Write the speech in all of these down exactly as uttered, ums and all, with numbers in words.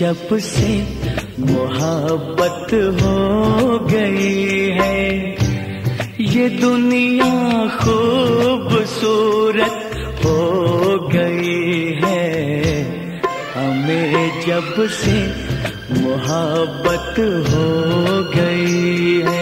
जब से मोहब्बत हो गई है ये दुनिया खूबसूरत हो गई है। हमें जब से मोहब्बत हो गई है।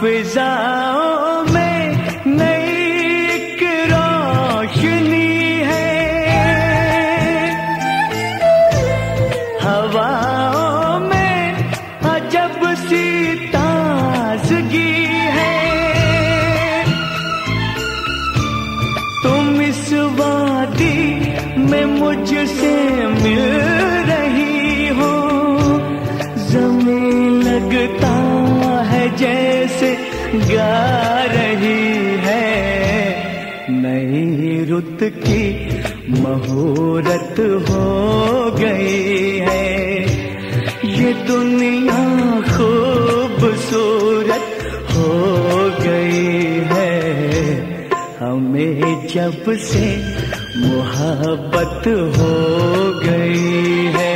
फिजाओं में नई एक रोशनी है, हवाओं में अजब सी ताजगी है। तुम इस वादी में मुझसे मिल रही हो, जमीन लगता जैसे गा रही है। नई रुत की मुहूर्त हो गई है ये दुनिया खूबसूरत हो गई है। हमें जब से मोहब्बत हो गई है।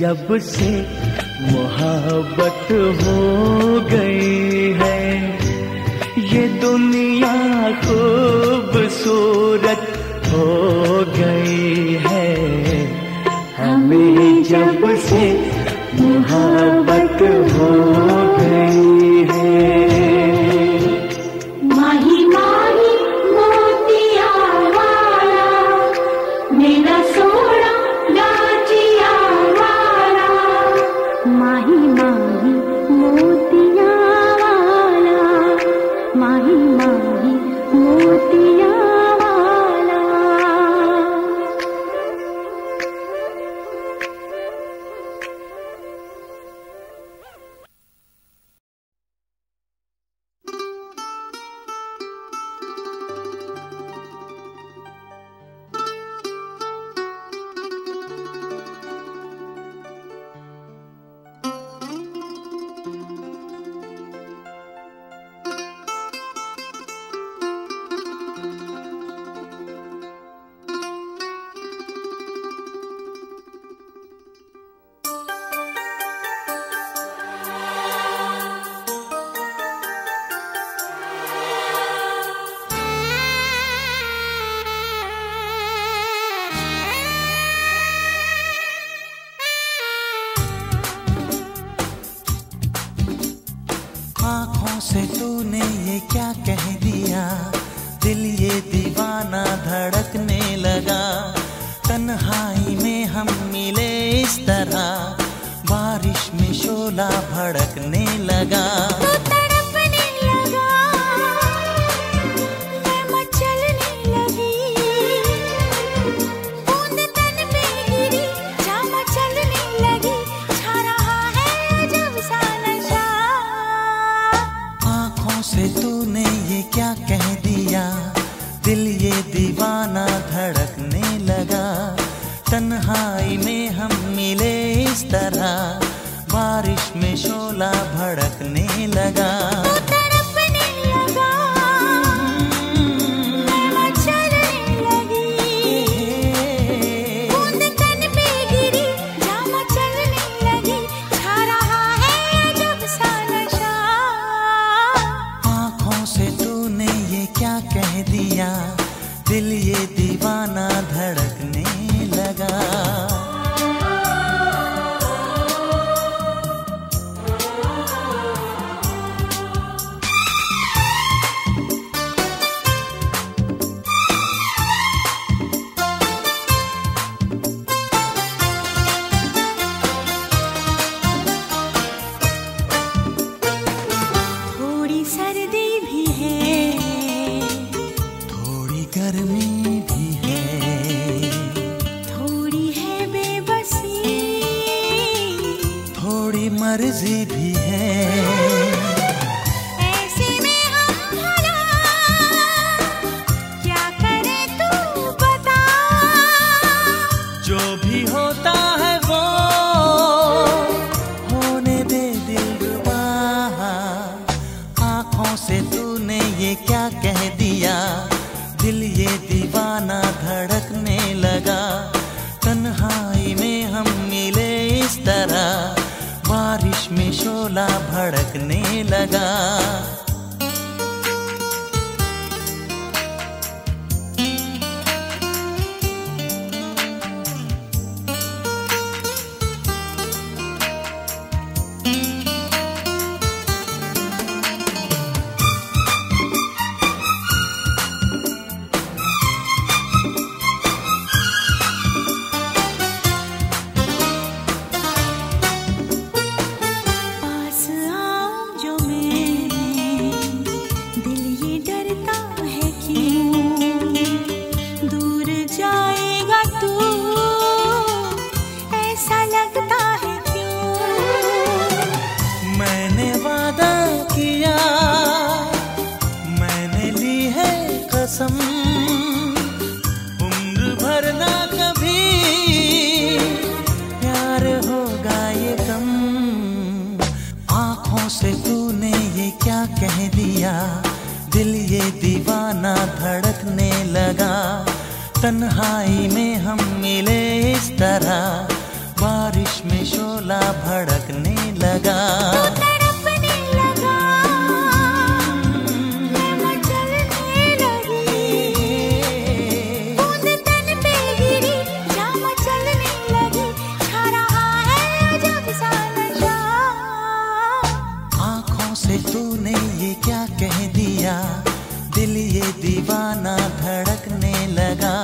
जब से मोहब्बत हो गई है ये दुनिया खूबसूरत हो गई है। हमें जब से मोहब्बत हो गई है। मुझसे तूने ये क्या कह दिया, दिल ये दीवाना धड़कने लगा। तन्हाई में हम मिले इस तरह, बारिश में शोला भड़कने लगा। से तूने ये क्या कह दिया, दिल ये दीवाना धड़कने लगा। तन्हाई में हम मिले इस तरह, बारिश में शोला भड़कने लगा। कह दिया दिल ये दीवाना धड़कने लगा। गर्मी भी है, थोड़ी है बेबसी, थोड़ी मर्जी भी है। ऐसे में हम भला क्या करे तू बता। जो भी होता है वो होने दे दिल डुबा। आँखों से तूने ये क्या कह दिया, दिल ये दीवाना धड़कने लगा। तन्हाई में हम मिले इस तरह, बारिश में शोला भड़कने लगा। कसम उम्र भर ना कभी प्यार होगा ये कम। आँखों से तूने ये क्या कह दिया, दिल ये दीवाना धड़कने लगा। तन्हाई में हम मिले इस तरह, बारिश में शोला भड़कने लगा। तूने ये क्या कह दिया, दिल ये दीवाना धड़कने लगा।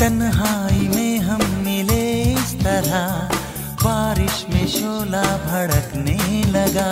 तन्हाई में हम मिले इस तरह, बारिश में शोला भड़कने लगा।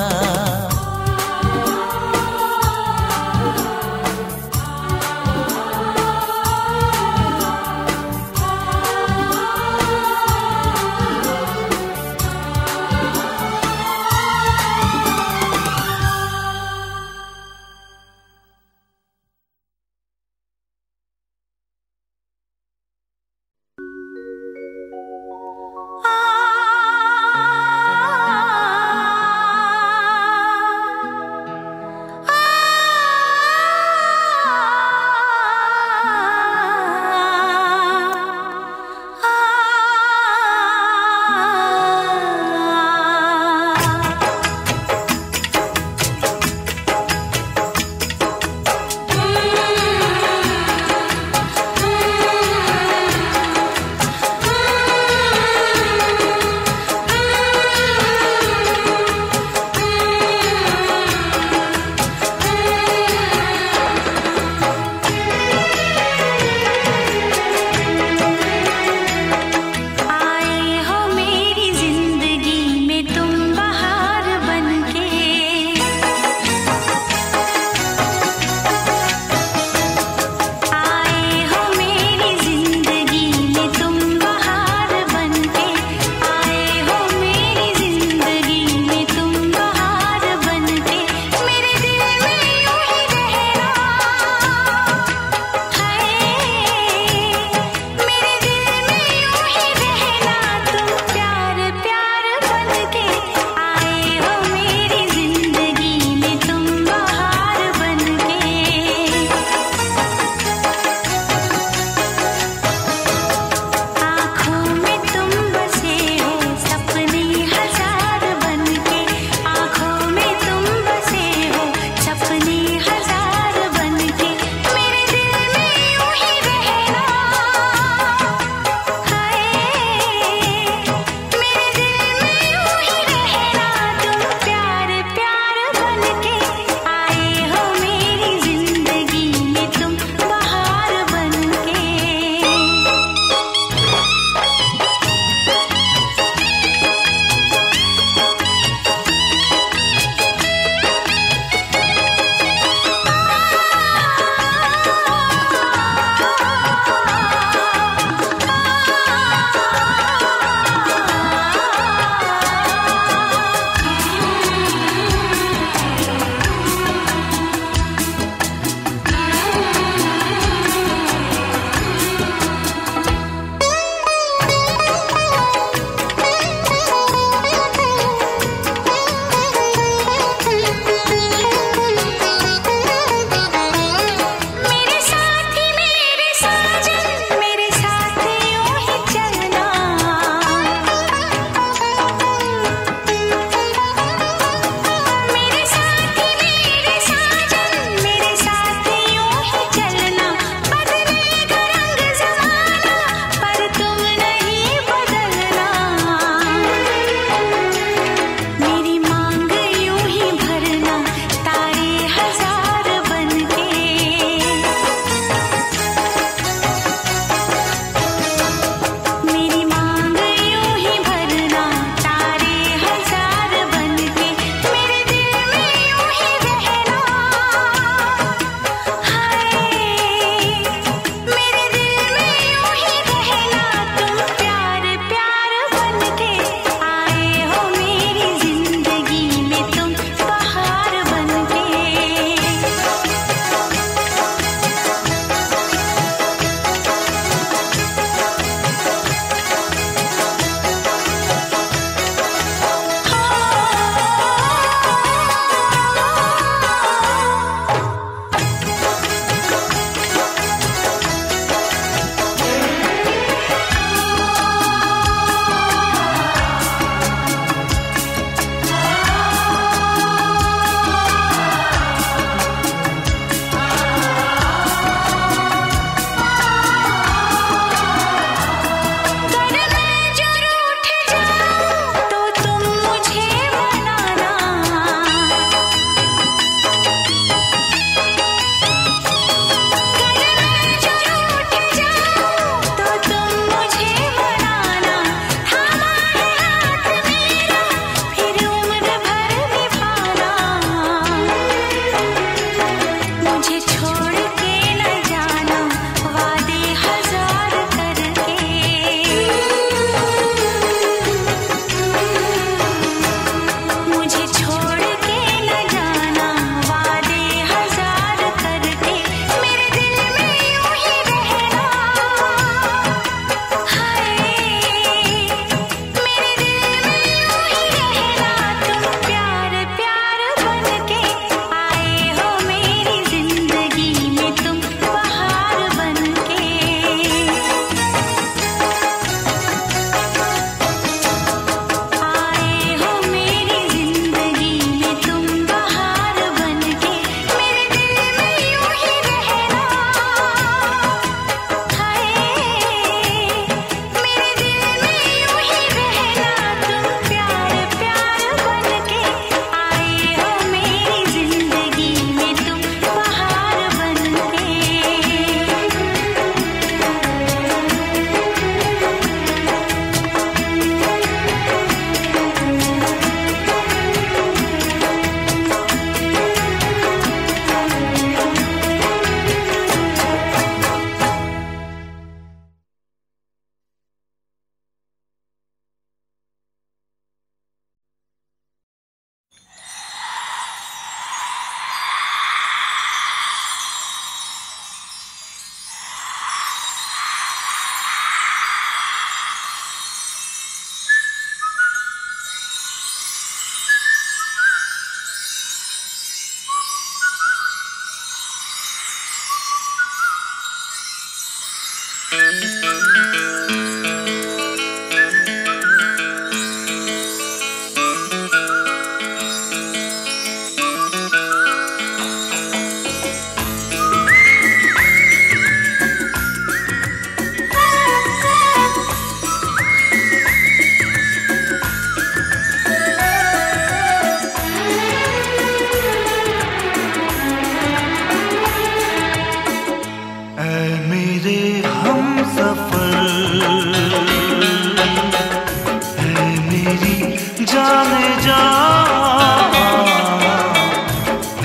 जा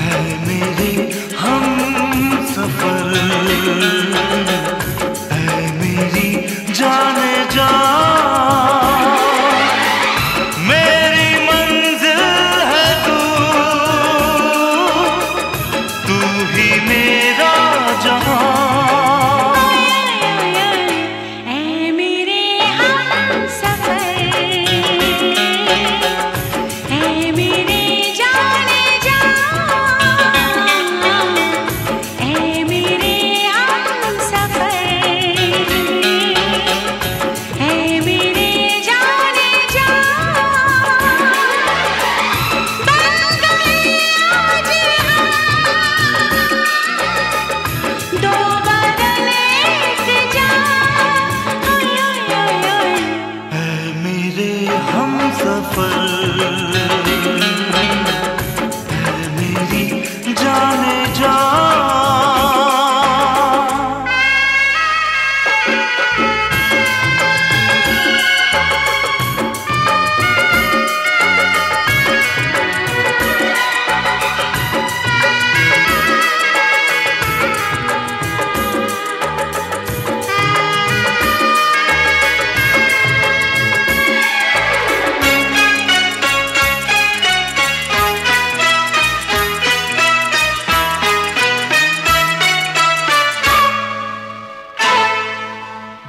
है मेरे हम सफर, है मेरी जाने जा मेरी मंजिल है तू, तू ही मेरा जहां।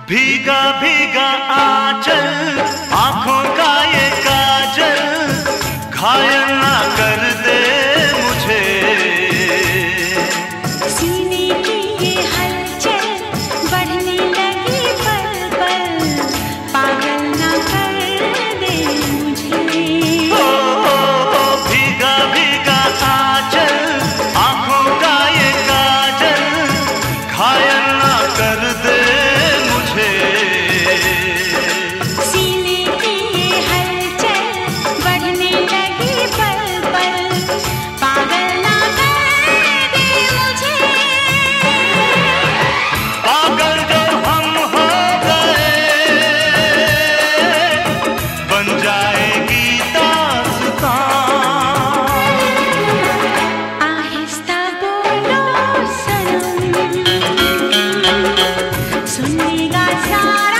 भीगा भीगा आंचल, आंखों का ये काजल, घायल ना कर दे मुझे। सीने की ये हलचल, बढ़ने लगी पल पल, पागल ना कर दे मुझे। ओ, ओ, ओ, भीगा भीगा आंचल, आंखों का ये काजल, घायल ना कर दे। सीने की ये हलचल, बढ़ने लगी पल पल, पागल ना कर दे मुझे। पागल जो हम हो गए, बन जाएगी दास्तां। आहिस्ता बोलो सनम, सुनेगा सारा।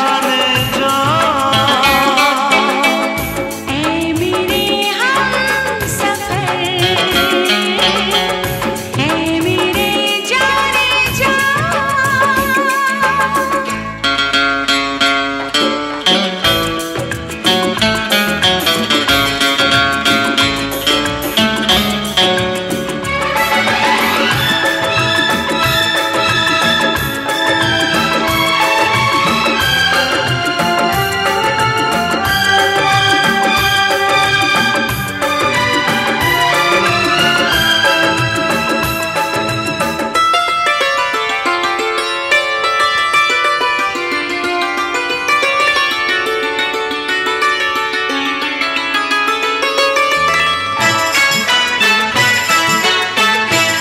होठों के अंगारे, होठों पे हमारे रख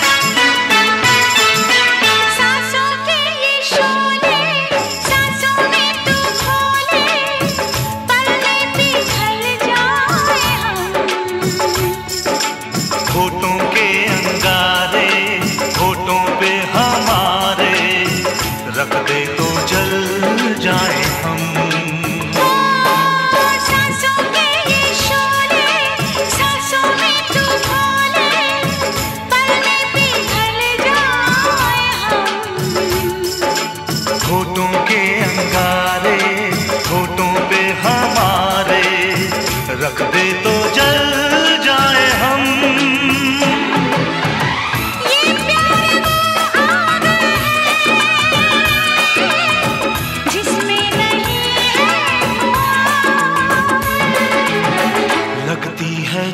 दे तो जल जाए हम। सांसों के ये शोले, सांसों में तू घोले, पलने पे ढल जाए हम। होठों के अंगारे, होठों पे हमारे रख दे तो जल जाए हम।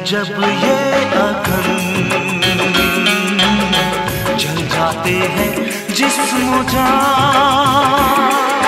जब ये अखन जल जाते हैं जिस्म जान।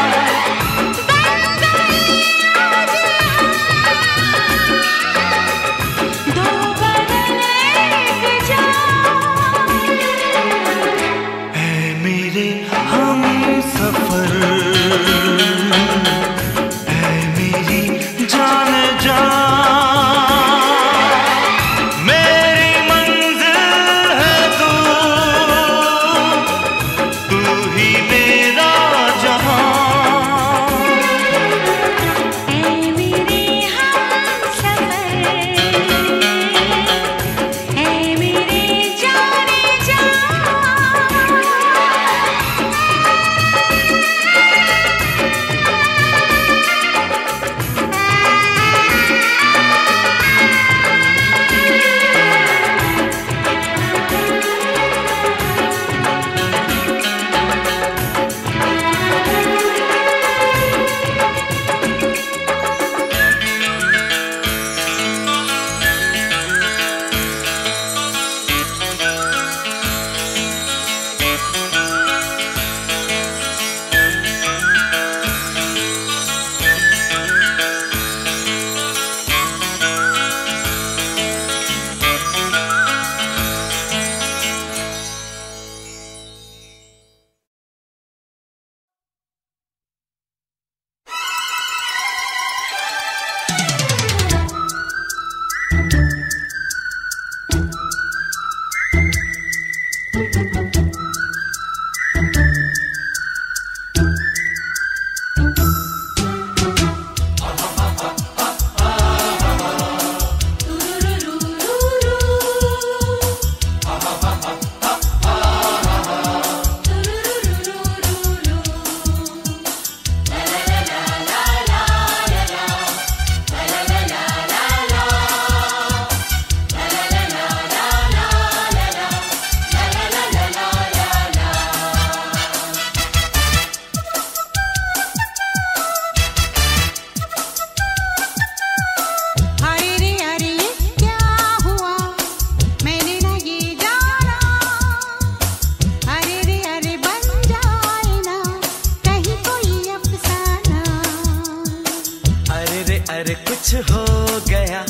अरे कुछ हो गया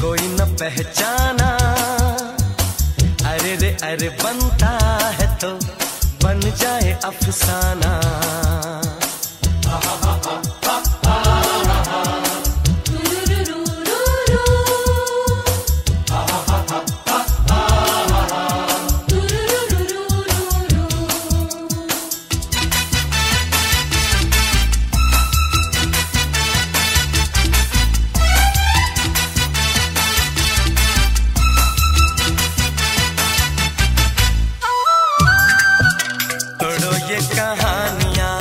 कोई न पहचाना, अरे रे अरे बनता है तो बन जाए अफसाना। कहानियां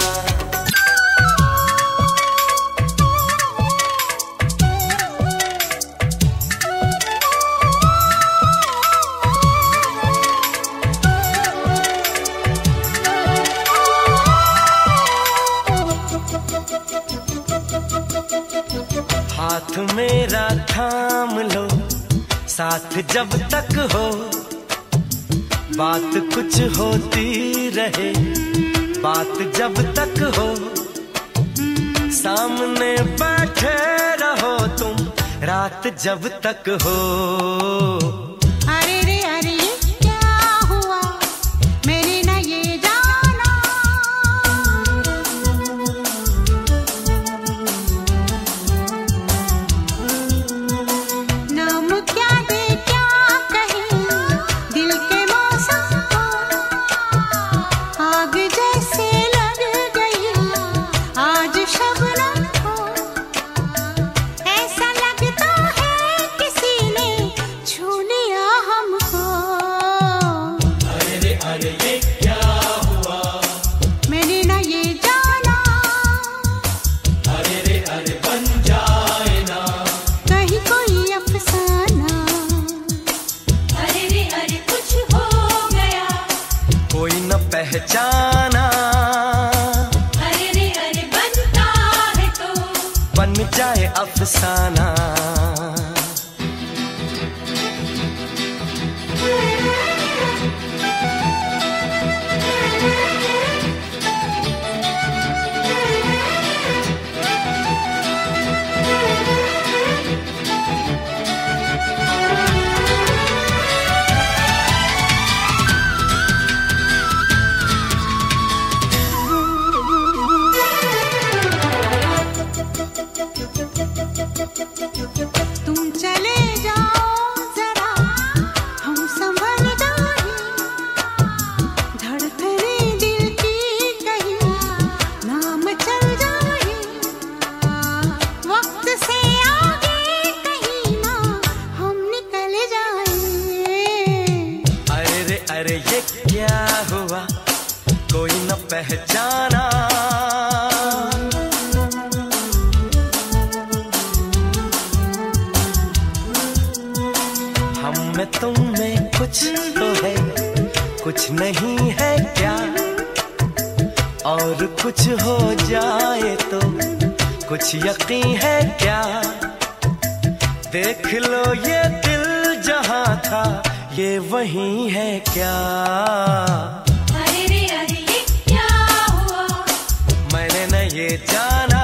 हाथ मेरा थाम लो, साथ जब तक हो, बात कुछ होती रहे, बात जब तक हो, सामने बैठे रहो तुम रात जब तक हो। अरे रे अरे ये क्या हुआ मेरी ना ये जाना, नाम क्या दे क्या कहे दिल के मौसम को, आग जैसे लग गई आज शबनम को। ऐसा लगता है किसी ने छू लिया हमको। अरे रे अरे ये क्या हुआ मैंने ना ये जाना, अरे रे अरे बन जाए ना कहीं कोई अफसाना। अरे रे अरे कुछ हो गया कोई न पहचाना, अरे रे अरे बनता है तो बन जाए अफसाना। तुम चले जाओ जरा हम संभल जाए, धड़कने दिल की कहीं नाम चल जाए। वक्त से आगे कहीं ना हम निकल जाए। अरे रे अरे ये क्या हुआ कोई न पहचाना, मैं तुम में कुछ तो है कुछ नहीं है क्या, और कुछ हो जाए तो कुछ यकीन है क्या। देख लो ये दिल जहाँ था ये वहीं है क्या। अरे रे अरे ये क्या हुआ मैंने न ये जाना,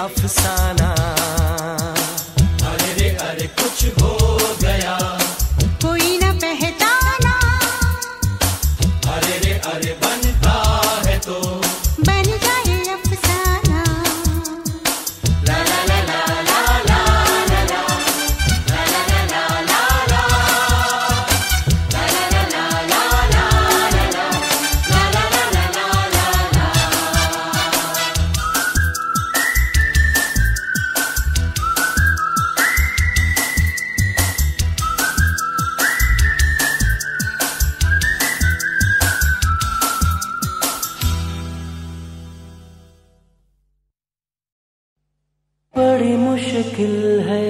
अफसाना। अरे रे अरे कुछ हो गया कोई न पहचाना, अरे रे अरे बनता है तो बन जाए अफसाना। ला ला ला ला ला ला ला ला ला ला ला ला ला ला ला ला ला बड़ी मुश्किल है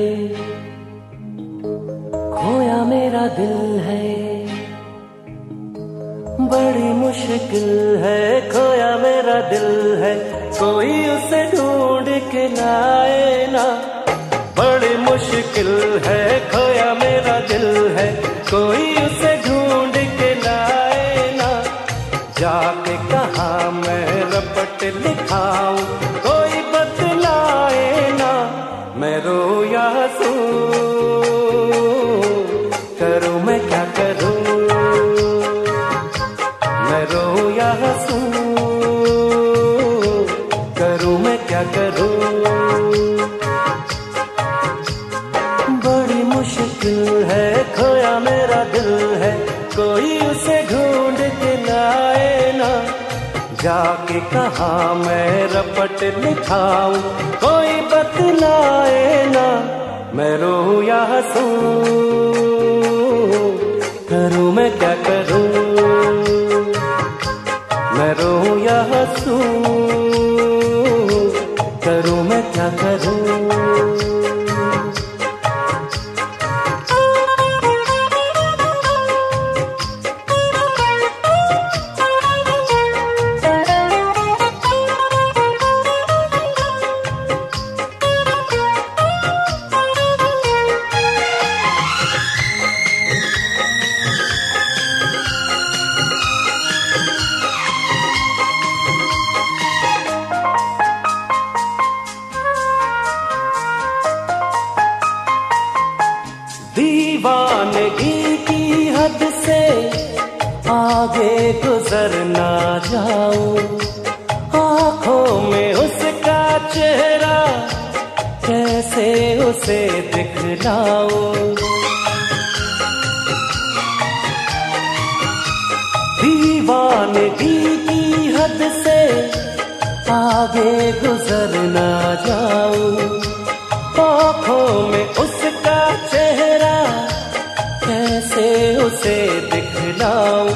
खोया मेरा दिल है, बड़ी मुश्किल है खोया मेरा दिल है, कोई उसे ढूंढ के लाए ना। बड़ी मुश्किल है खोया मेरा दिल है, कोई उसे ढूंढ के लाए ना। जाके कहाँ मैं जाके कहा मैं रपट लिखाऊं, कोई बतलाए ना मैं रोऊं या हंसूं, करूं मैं क्या करूं, मैं रोऊं या हंसूं, करूं मैं क्या करूं। दीवानगी की हद से आगे गुजर ना जाऊं, आंखों में उसका चेहरा कैसे उसे दिखलाऊं। दीवानगी की हद से आगे गुजर ना जाऊं, आंखों में उसका चेहरा कैसे उसे दिखलाऊं।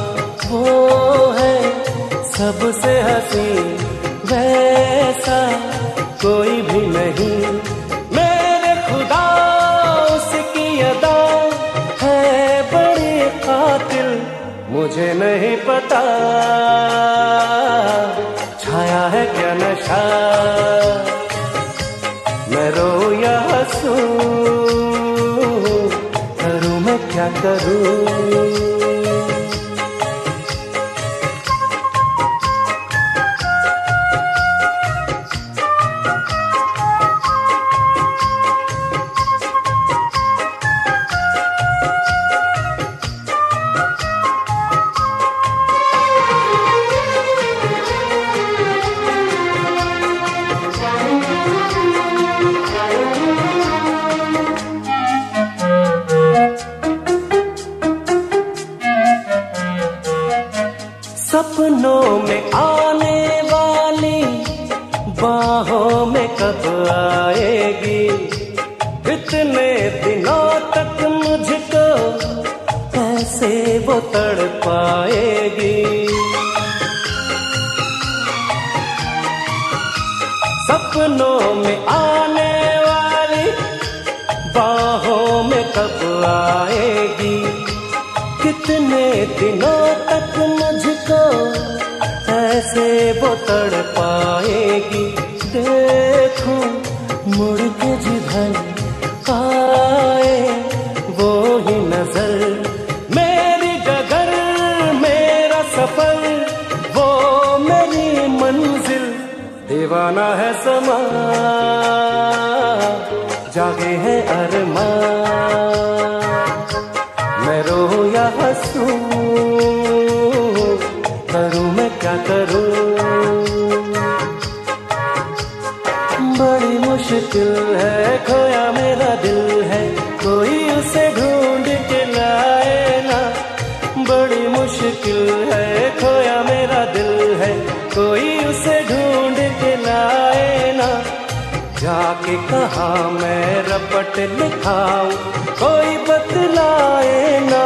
वो है सबसे हसीन, वैसा कोई भी नहीं, मेरे खुदा उसकी अदा है बड़ी कातिल। मुझे नहीं पता छाया है क्या नशा, मैं रोऊं या हंसूं, क्या करूं। सपनों में आने वाली बाहों में कब आएगी, इतने दिनों तक मुझको कैसे वो तड़ पाएगी। सपनों में आने वाली बाहों में कब आएगी, कितने दिनों तक मुझको ऐसे वो तड़ पाएगी। देखूं मुड़ के जिधर आए वो ही नजर, मेरी डगर मेरा सफर वो मेरी मंजिल। दीवाना है समा जागे है अरमान, मैं रोऊं या हंसूं, करूं मैं क्या करूं। बड़ी मुश्किल है खोया मेरा दिल है, कोई उसे ढूंढ के लाए ना। बड़ी मुश्किल है खोया मेरा दिल है, कोई उसे ढूंढ के लाए ना। जाके कहा मैं रपट लिखाऊं, कोई बतलाए ना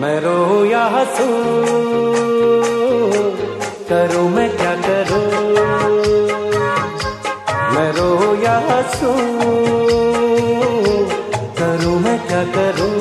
मैं रोऊं या हंसूं, करूं मैं क्या करूं, मैं रोऊं या हंसूं, करूं मैं क्या करूं।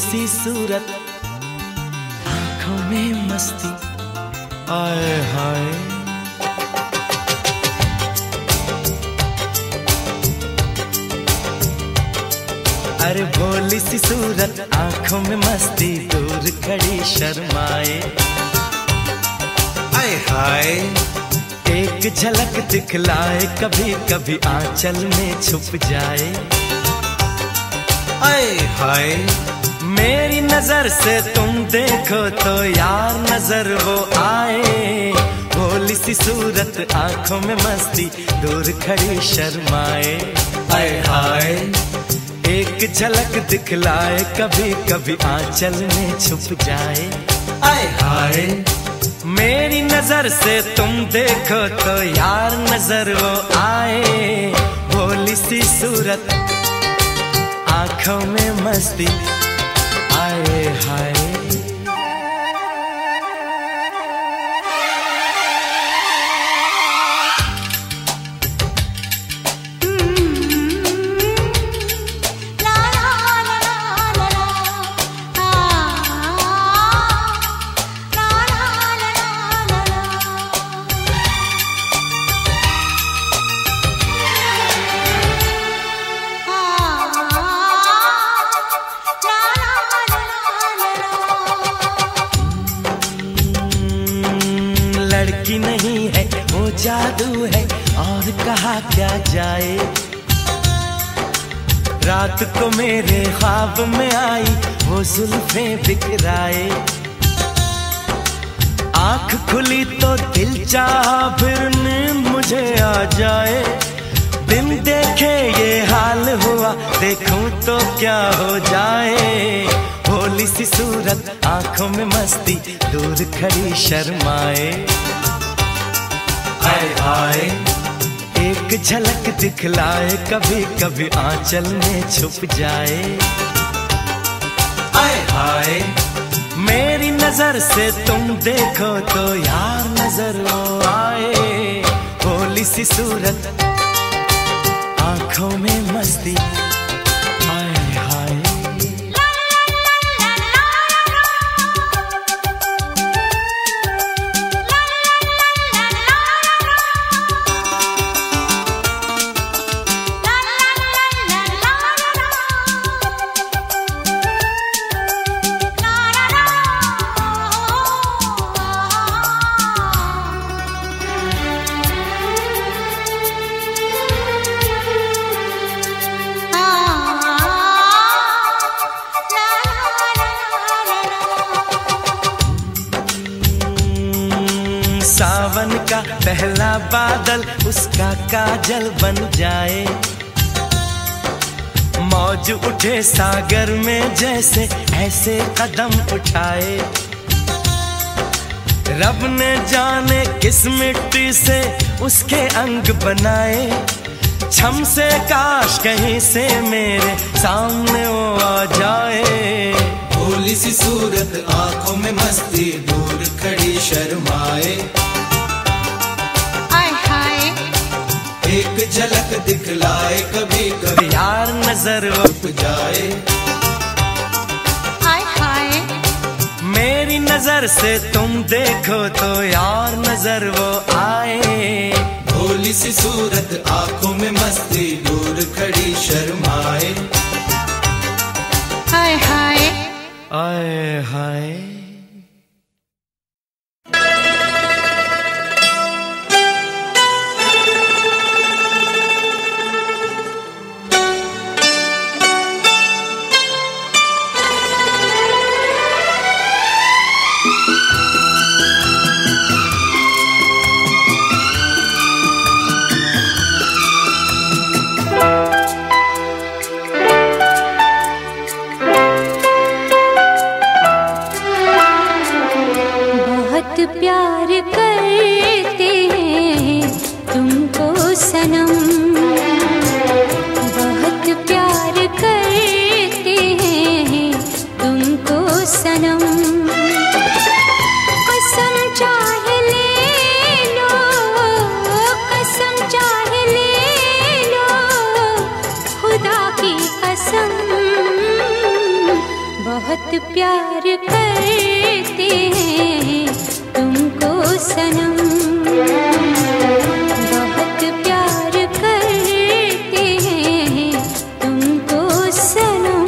सी सूरत आंखों में मस्ती, आए हाय अरे भोली सी सूरत आंखों में मस्ती दूर खड़ी शर्माए, आए हाय एक झलक दिखलाए कभी कभी आंचल में छुप जाए, आए हाय मेरी नजर से तुम देखो तो यार नजर वो आए, भोली सी सूरत आंखों में मस्ती दूर खड़ी शर्माए, आए हाय एक झलक दिखलाए कभी कभी आंचल में छुप जाए, आए हाय मेरी नजर से तुम देखो तो यार नजर वो आए, भोली सी सूरत आंखों में मस्ती आए हाय। लड़की नहीं है वो जादू है और कहा क्या जाए, रात को मेरे ख्वाब में आई वो जुल्फे बिखराए, आंख खुली तो दिल चाहा फिर नींद मुझे आ जाए, दिन देखे ये हाल हुआ देखूं तो क्या हो जाए, भोली सी सूरत आंखों में मस्ती दूर खड़ी शर्माए, आए हाय एक झलक दिखलाए कभी कभी आंचल में छुप जाए, आए हाय मेरी नजर से तुम देखो तो यार नजर वो आए, भोली सी सूरत आंखों में मस्ती आए हाय। सावन का पहला बादल उसका काजल बन जाए, मौज उठे सागर में जैसे ऐसे कदम उठाए, रब ने जाने किस मिट्टी से उसके अंग बनाए, छम से काश कहीं से मेरे सामने वो आ जाए, भोली सी सूरत आंखों में मस्ती दूर खड़ी शर्माए, एक झलक दिखलाए कभी कभी यार नजर छुप जाए, हाय हाय मेरी नजर से तुम देखो तो यार नजर वो आए, भोली सी सूरत आंखों में मस्ती दूर खड़ी शर्माए, हाय हाय आए हाय। बहुत प्यार करते हैं तुमको सनम, बहुत प्यार करते हैं तुमको सनम।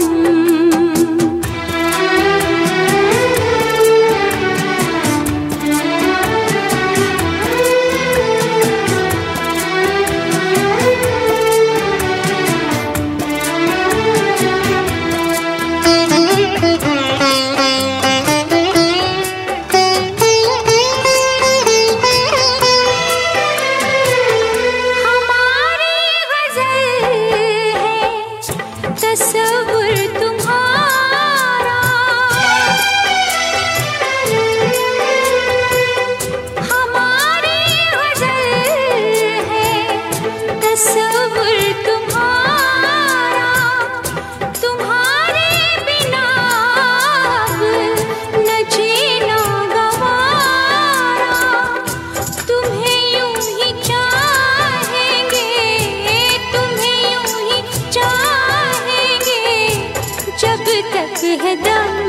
है दम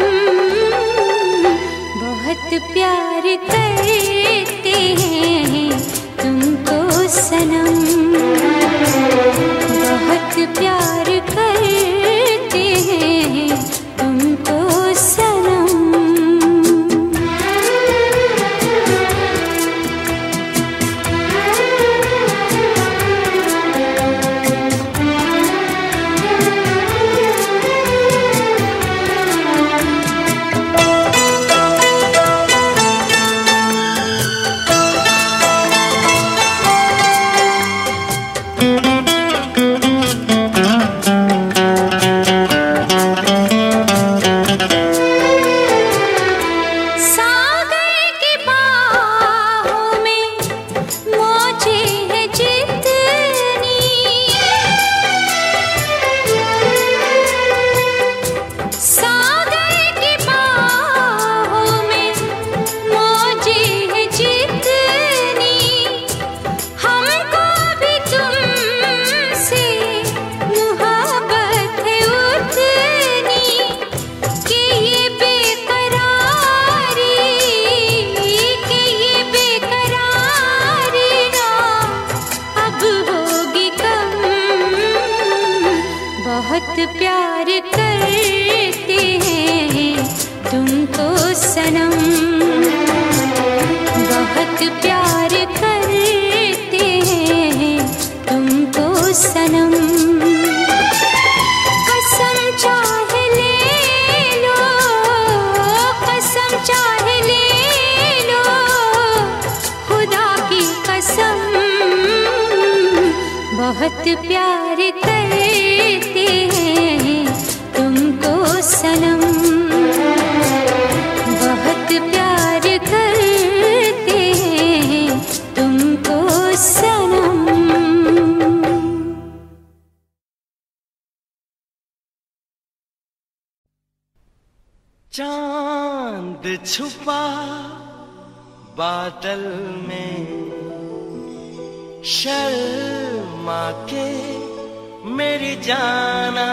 बहुत प्यार करते हैं तुमको सनम, बहुत प्यार करते हैं तुमको सनम। बहुत प्यार करते हैं तुमको सनम, बहुत प्यार करते हैं तुमको सनम। कसम चाहे ले लो, कसम चाहे ले लो, खुदा की कसम बहुत प्यार करते हैं तुमको सनम, बहुत प्यार करते हैं तुमको सनम। चांद छुपा बादल में शर्मा के मेरी जाना,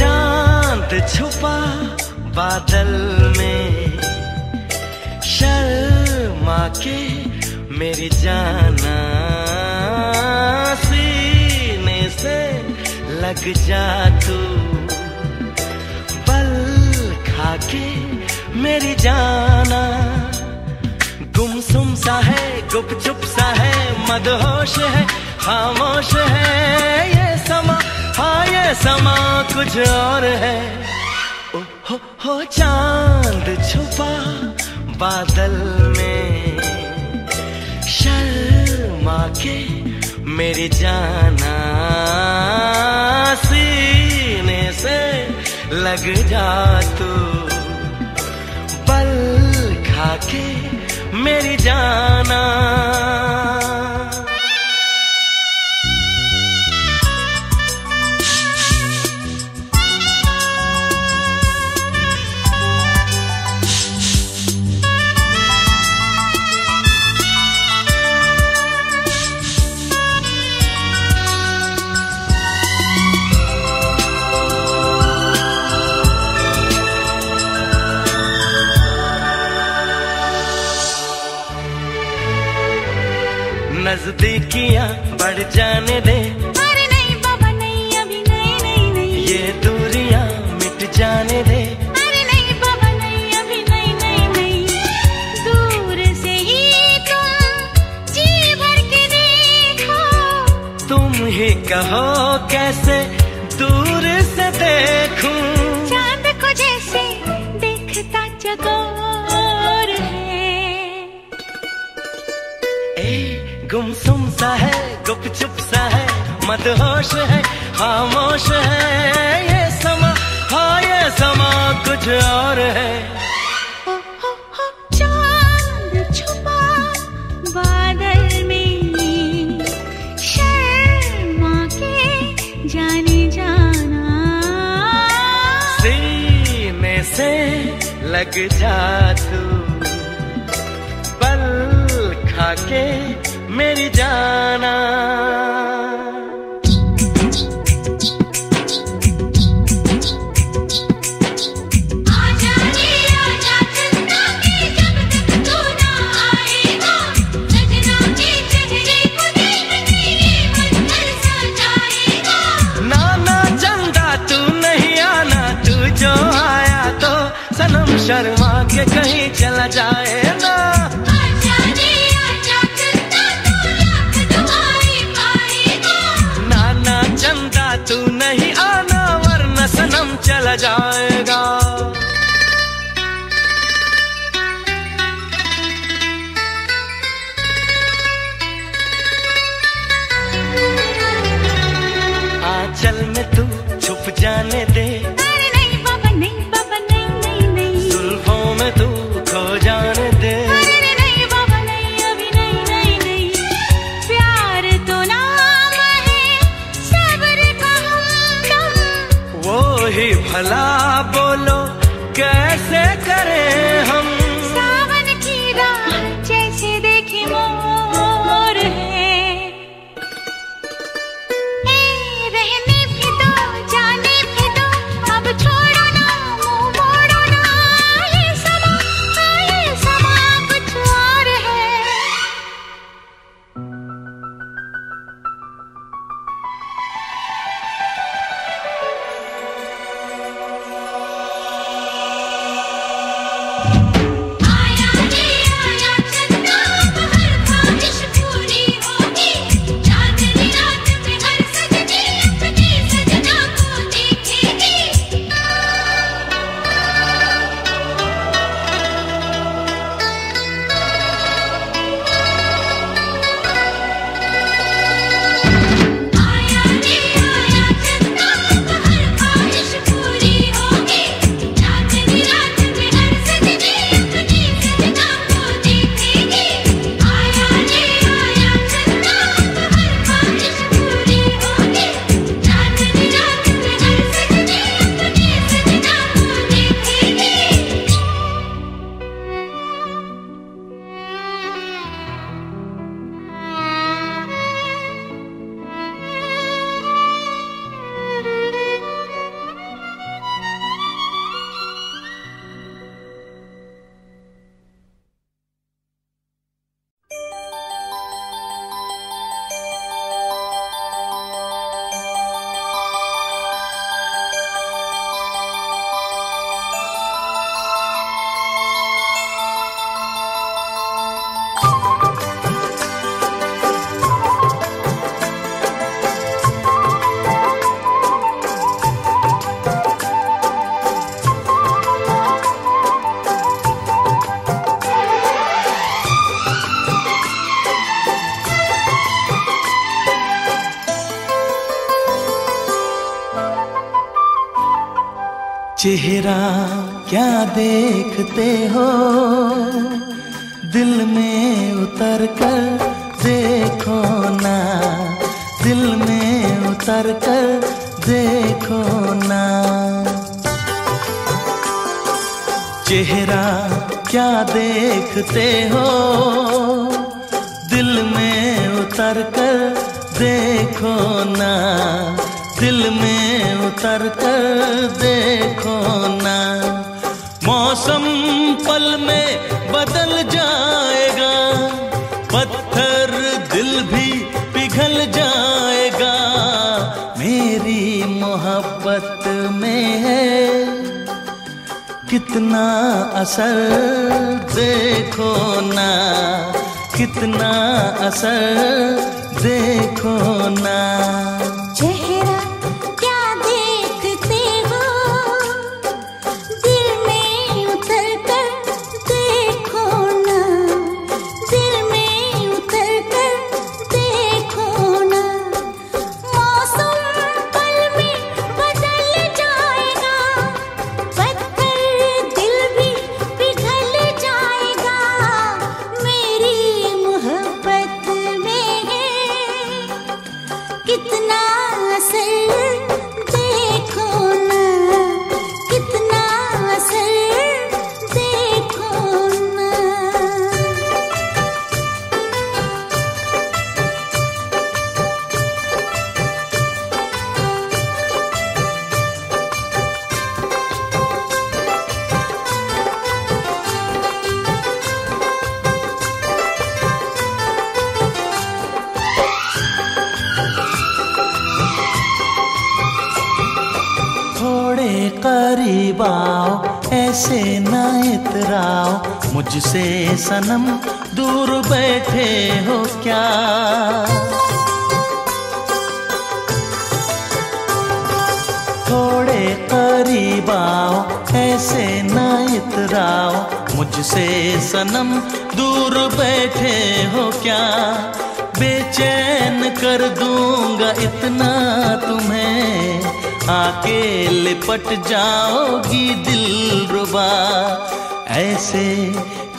चांद छुपा बादल में शर्मा के मेरी जाना, सीने से लग जा तू पल खा के मेरी जाना। गुमसुम सा है, गुपचुप सा है, मदहोश है, खामोश है ये समा, हाँ ये समा कुछ और है। हो हो चांद छुपा बादल में शर्मा के मेरी जाना, सीने से लग जा तू पल खा के मेरी जाना। नजदीकियाँ बढ़ जाने दे, अरे नहीं बाबा नहीं अभी नहीं नहीं नहीं, ये दूरियाँ मिट जाने दे, अरे नहीं बाबा नहीं अभी नहीं नहीं नहीं, दूर से ही तो जी भर के देखो, तुम ही कहो कैसे दूर से देखूं, चांद को जैसे देखता चकोर है। ए गुमसुम सा है, गुपचुप सा है, मदहोश है, खामोश है ये समा, हाँ ये समा कुछ और है। ओ, ओ, ओ, चांद छुपा लग जा तू, पल खाके मेरी जाना। शर्मा के कहीं चला जाए ना, ना ना चंदा तू नहीं आना वरना सनम चला जाएगा। आंचल में तू छुप जाने दे, भला बोलो कैसे करें हम, सावन की रात जैसे देखे मोर हैं, रहने भी दो जाने भी दो, अब छोड़ो ना मुंह मोड़ो ना, ये समा ये समा कुछ और है। चेहरा क्या देखते हो, दिल में उतर कर देखो ना, दिल में उतर कर देखो ना। चेहरा क्या देखते हो, दिल में उतर कर देखो ना, दिल में उतर कर देखो ना। मौसम पल में बदल जाएगा, पत्थर दिल भी पिघल जाएगा, मेरी मोहब्बत में है कितना असर देखो ना, कितना असर देखो ना। कितना असर ऐसे ना इतराओ मुझसे सनम दूर बैठे हो क्या। थोड़े करीब आओ ऐसे ना इतराओ मुझसे सनम दूर बैठे हो क्या। बेचैन कर दूंगा इतना तुम्हें आके लिपट जाओगी दिलरुबा। ऐसे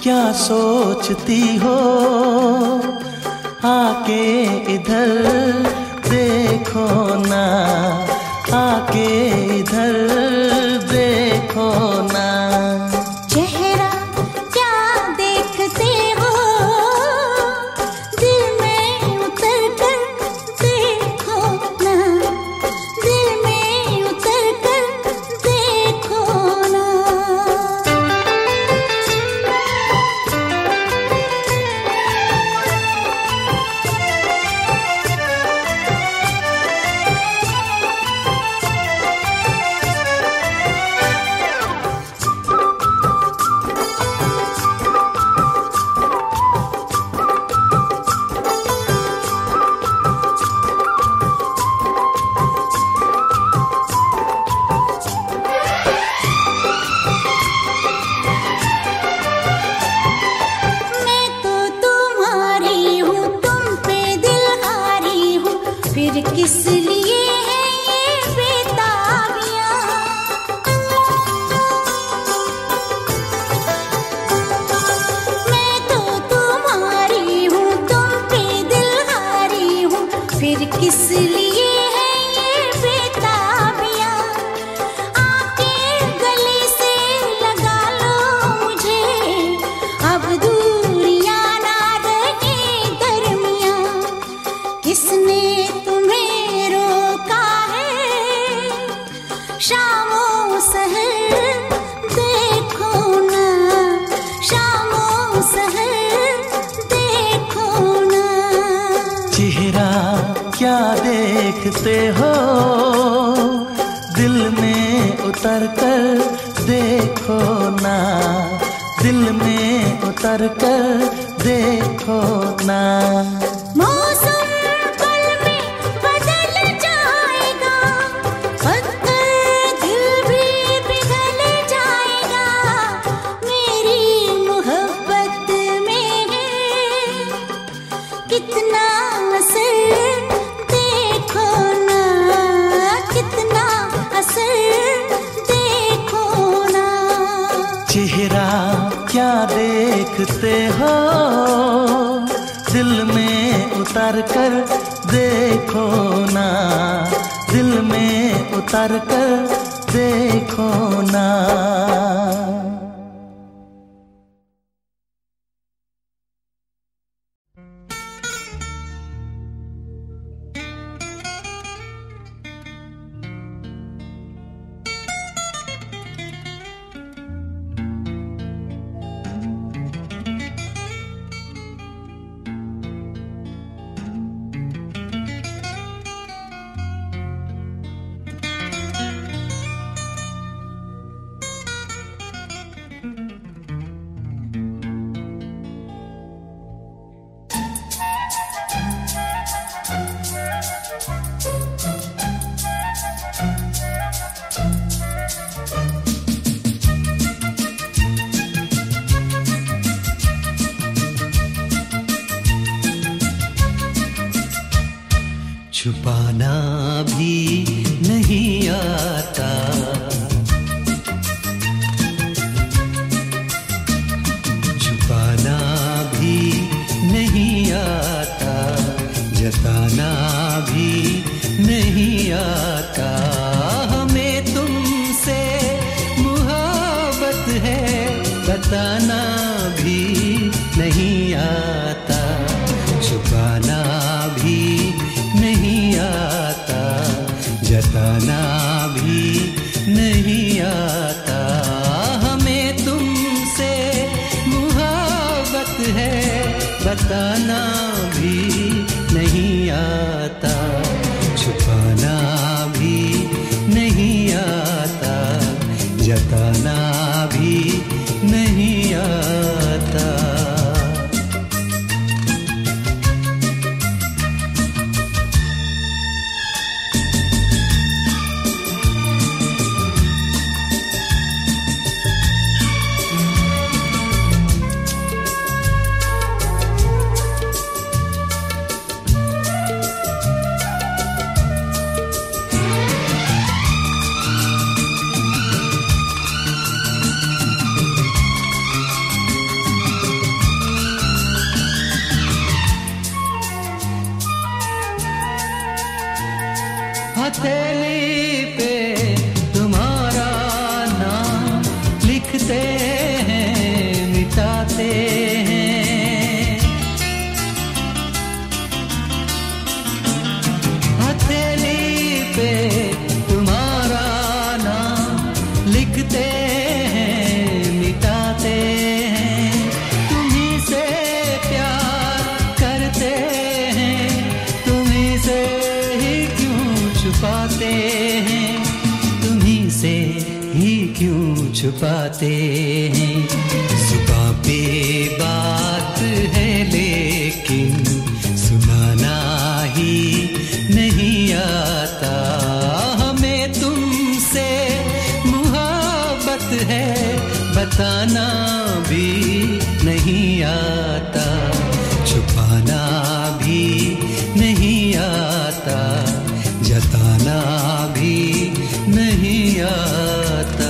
क्या सोचती हो आके इधर देखो ना, आके इधर देखो ना। चेहरा क्या देखते हो दिल में उतर कर देखो ना, दिल किस लिए है ये बेताबियाँ। मैं तो तुम्हारी हूँ तुम पे दिल हारी हूँ, फिर किस लिए है ये बेताबियाँ। आके गले से लगा लो मुझे अब दूरियाँ ना रहे दरमियाँ। किसने शामों सहर देखो ना, शामों सहर देखो ना। चेहरा क्या देखते हो दिल में उतर कर देखो ना, दिल में उतर कर देखो ना। कितना असर देखो ना, कितना असर देखो ना। चेहरा क्या देखते हो दिल में उतर कर देखो ना, दिल में उतर कर देखो ना। छुपाना भी नहीं आता छुपाना भी नहीं आता, जताना भी नहीं आता। हमें तुमसे मुहब्बत है बताना भी नहीं आता, छुपाना भी नहीं आता, जताना भी नहीं आता। हमें तुमसे मुहब्बत है बताना भी नहीं आता, छुपाना भी नहीं आता, जताना भी नहीं आता। हथेली पे तुम्हारा नाम लिखते हैं मिटाते हैं, हथेली पे तुम्हारा नाम लिखते हैं मिटाते हैं, तुम्हीं से प्यार करते हैं तुम्हीं से छुपाते हैं, तुम्हीं से ही क्यों छुपाते हैं। जुबां पे बात है लेकिन सुनाना ही नहीं आता, हमें तुमसे मुहब्बत है बताना भी नहीं आता, छुपाना भी नहीं आता, जताना भी नहीं आता।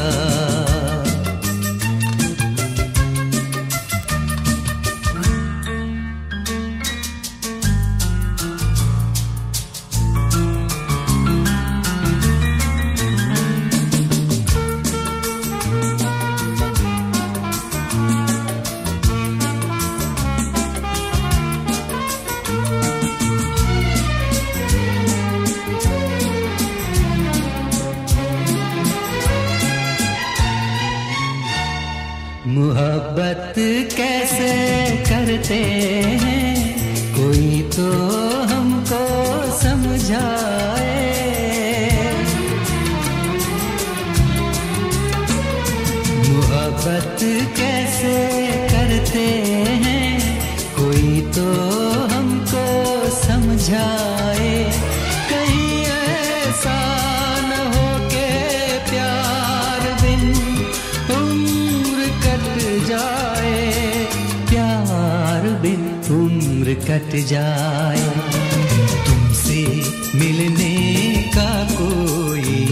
मोहब्बत कैसे करते हैं कोई तो हमको समझाए, मोहब्बत कैसे करते हैं कोई तो हमको समझाए, कहीं ऐसा न हो के प्यार बिन जाए, प्यार बिन उम्र कट जाए। तुमसे मिलने का कोई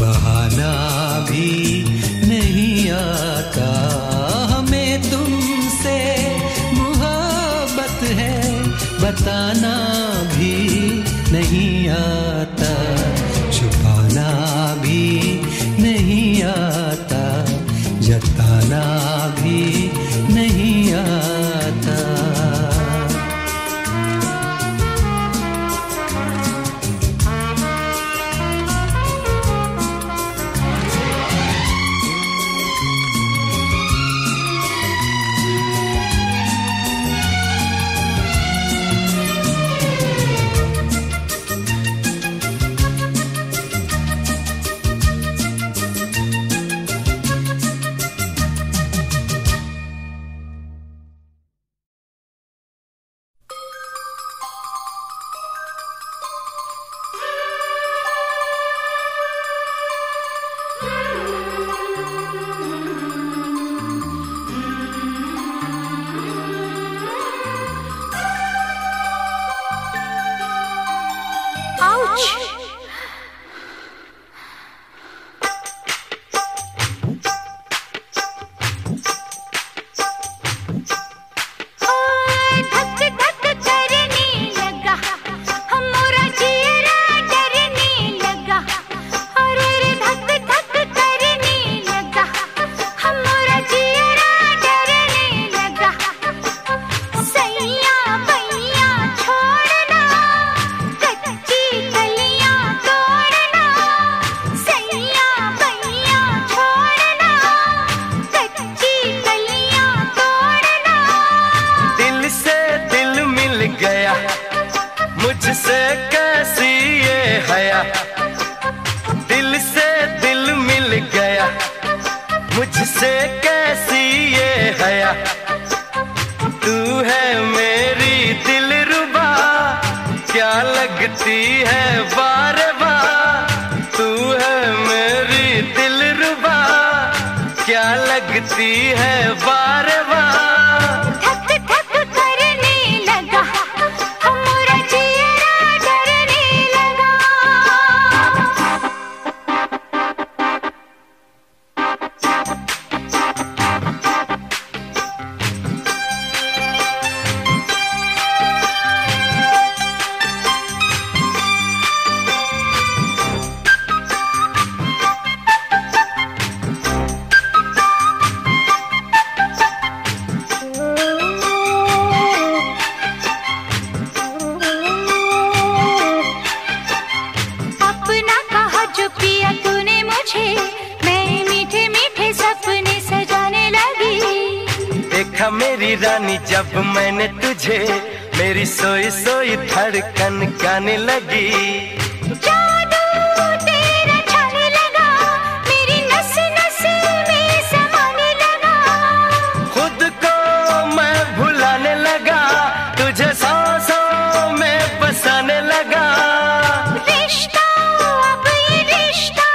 बहाना भी नहीं आता, हमें तुमसे मुहब्बत है बताना भी नहीं आता, छुपाना भी नहीं आता, जताना भी नहीं आता। कैसी ये हया, तू है मेरी दिलरुबा, क्या लगती है बार बार, तू है मेरी दिलरुबा, क्या लगती है बार बार। मेरी रानी जब मैंने तुझे, मेरी सोई सोई धड़कन गाने लगी, जादू तेरा छाने लगा, मेरी नस नस में समाने लगा, खुद को मैं भुलाने लगा, तुझे सांसों में बसाने लगा। रिश्ता अब ये रिश्ता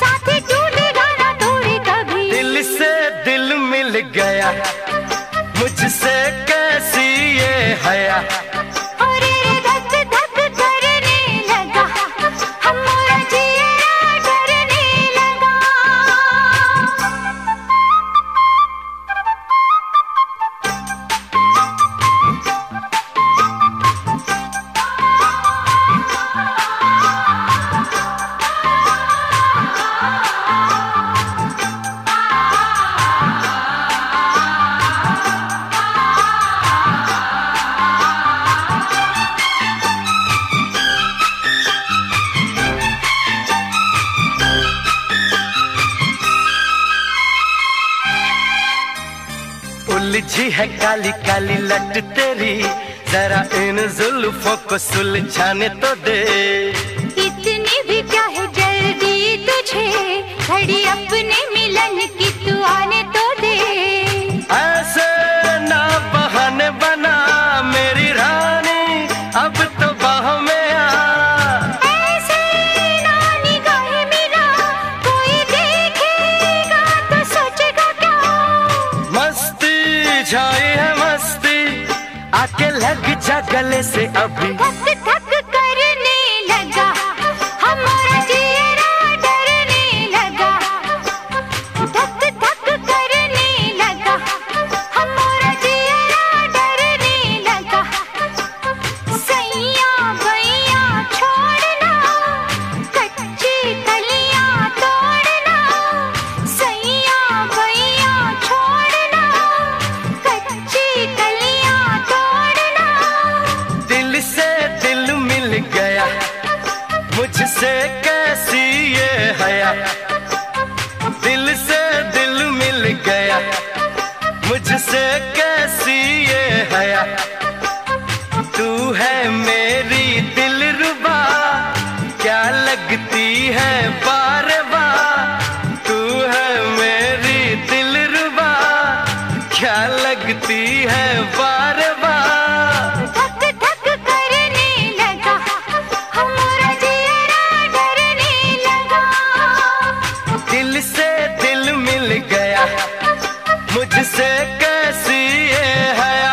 साथ टूटेगा ना दूरी कभी, दिल से दिल मिल गया, मुझसे कैसी ये हया, अरे धक धक करने लगा, हमारा जिया डरने लगा। उलझी है काली काली लट तेरी, जरा इन जुल्फों को सुलझाने तो दे, इतनी भी क्या है जल्दी तुझे, घड़ी अपने मिलन की तू आने तो दे, ऐसे ना बहाने बना, मेरी रानी अब तो बाह में आ, ऐसे ना निगाहे मेरा कोई देखेगा तो सोचेगा क्या, मस्ती छाई है मस्ती, आके लग जा गले से अभी, धक धक करने लगा, हमारा जिया डरने लगा, धक धक करने लगा, हमारा जिया डरने लगा, सैया भैया छोड़ना, कच्ची कलियां तोड़ना, सैया भैया छोड़ना, मुझसे कैसी ये हया, दिल से दिल मिल गया, मुझसे कैसी ये हया, तू है मेरी दिलरुबा, क्या लगती है बार बार, तू है मेरी दिलरुबा, क्या लगती है बार बार। मुझसे कैसी ये हया।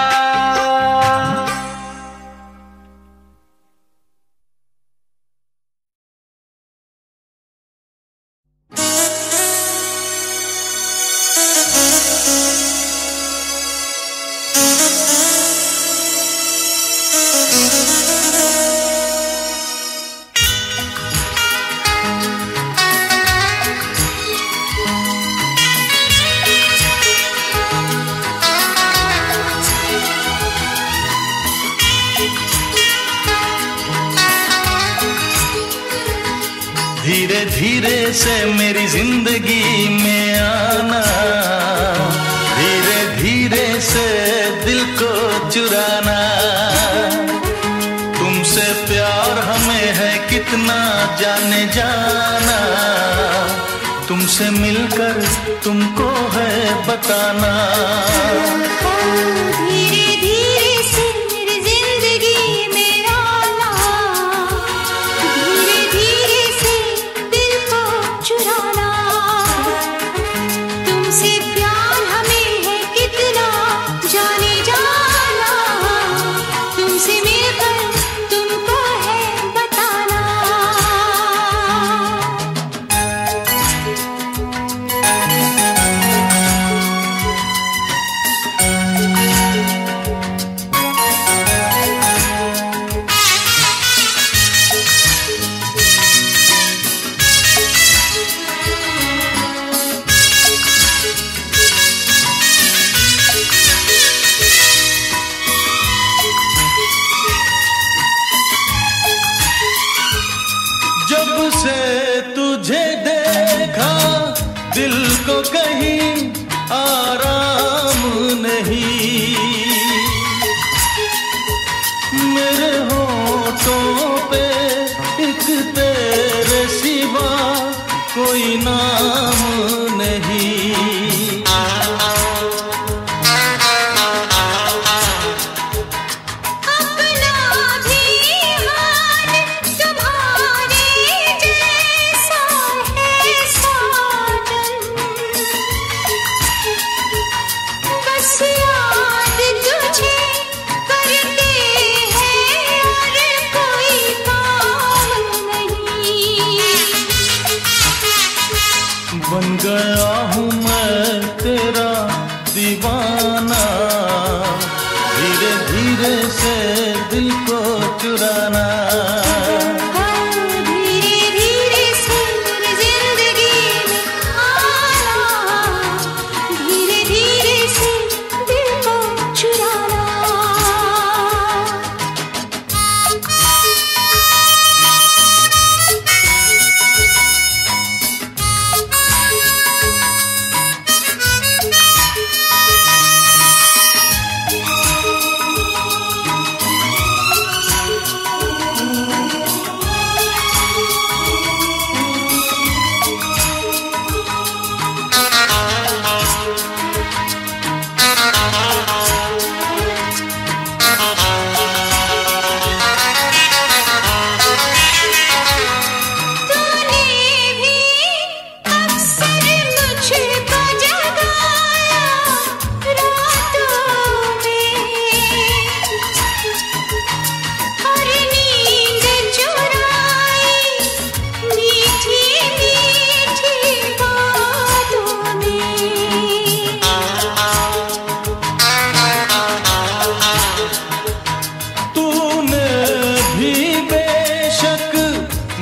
धीरे धीरे से मेरी जिंदगी में आना, धीरे धीरे से दिल को चुराना, तुमसे प्यार हमें है कितना जाने जाना, तुम तुमसे मिलकर तुमको है बताना। धीरे धीरे सिर जिंदगी मेरा ना, धीरे धीरे से दिल को चुराना। तुमसे प्यार हमें है कितना जाने जाना, तुमसे मिलकर तुमको है बताना। तुझे देखा दिल को कहीं आराम नहीं, मेरे होठों पे एक तेरे सिवा कोई नाम नहीं। बन गया हूँ मैं तेरा दीवाना, धीरे धीरे से दिल को चुराना।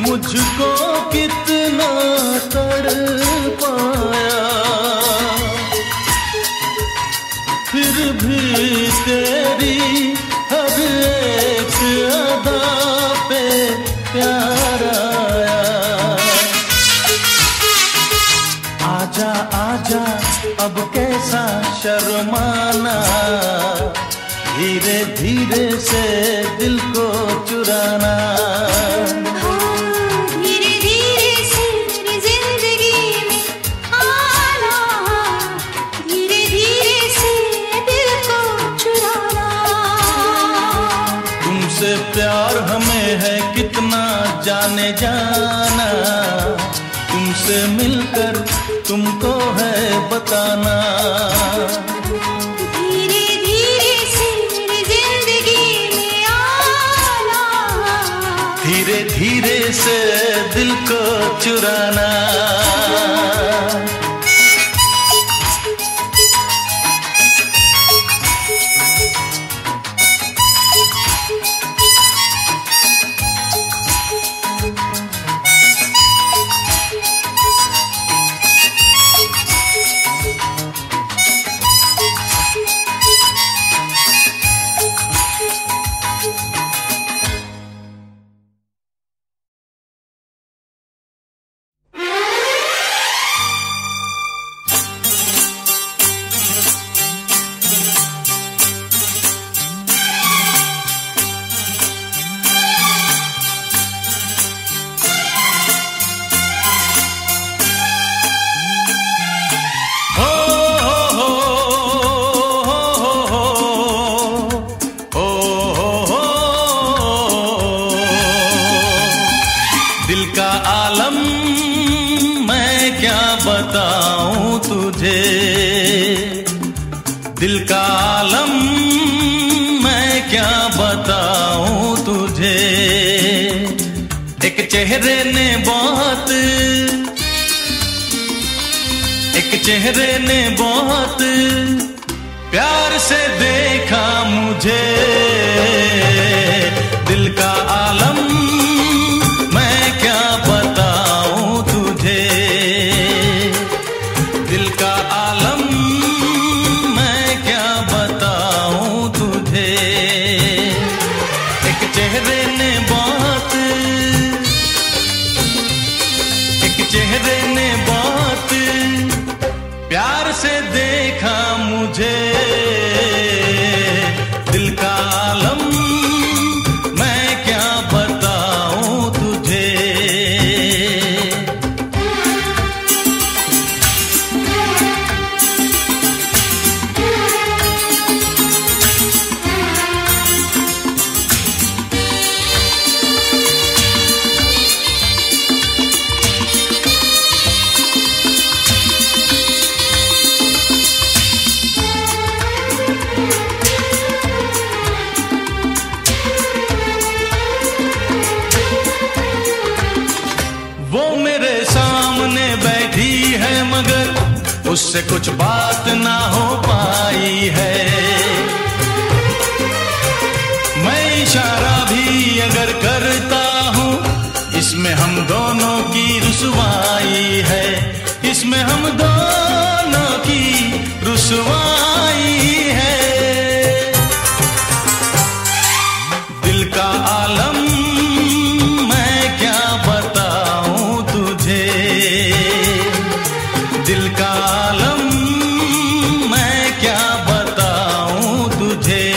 मुझको कितना कर पाया, फिर भी तेरी हर एक अदा पे प्यार आया। आजा आजा अब कैसा शर्माना, धीरे धीरे से दिल को चुराना। तुमसे प्यार हमें है कितना जाने जाना, तुमसे मिलकर तुमको है बताना। धीरे धीरे से जिंदगी में आना, धीरे धीरे से दिल को चुराना। मुझे दिल का आलम मैं क्या बताऊं तुझे। एक चेहरे ने बहुत एक चेहरे ने बहुत प्यार से देखा मुझे। दिल का आलम मैं क्या बताऊं तुझे। दिल का आलम मैं क्या बताऊं तुझे। एक चेहरे ने बहुत एक चेहरे ने बहुत प्यार से देखा मुझे। दिल का आलम उससे कुछ बात ना हो पाई है। मैं इशारा भी अगर करता हूँ इसमें हम दोनों की रुसवाई है। इसमें हम दोनों की रुसवाई है। दिल का आलम मैं क्या बताऊँ तुझे। दिल का आलम मैं क्या बताऊं तुझे।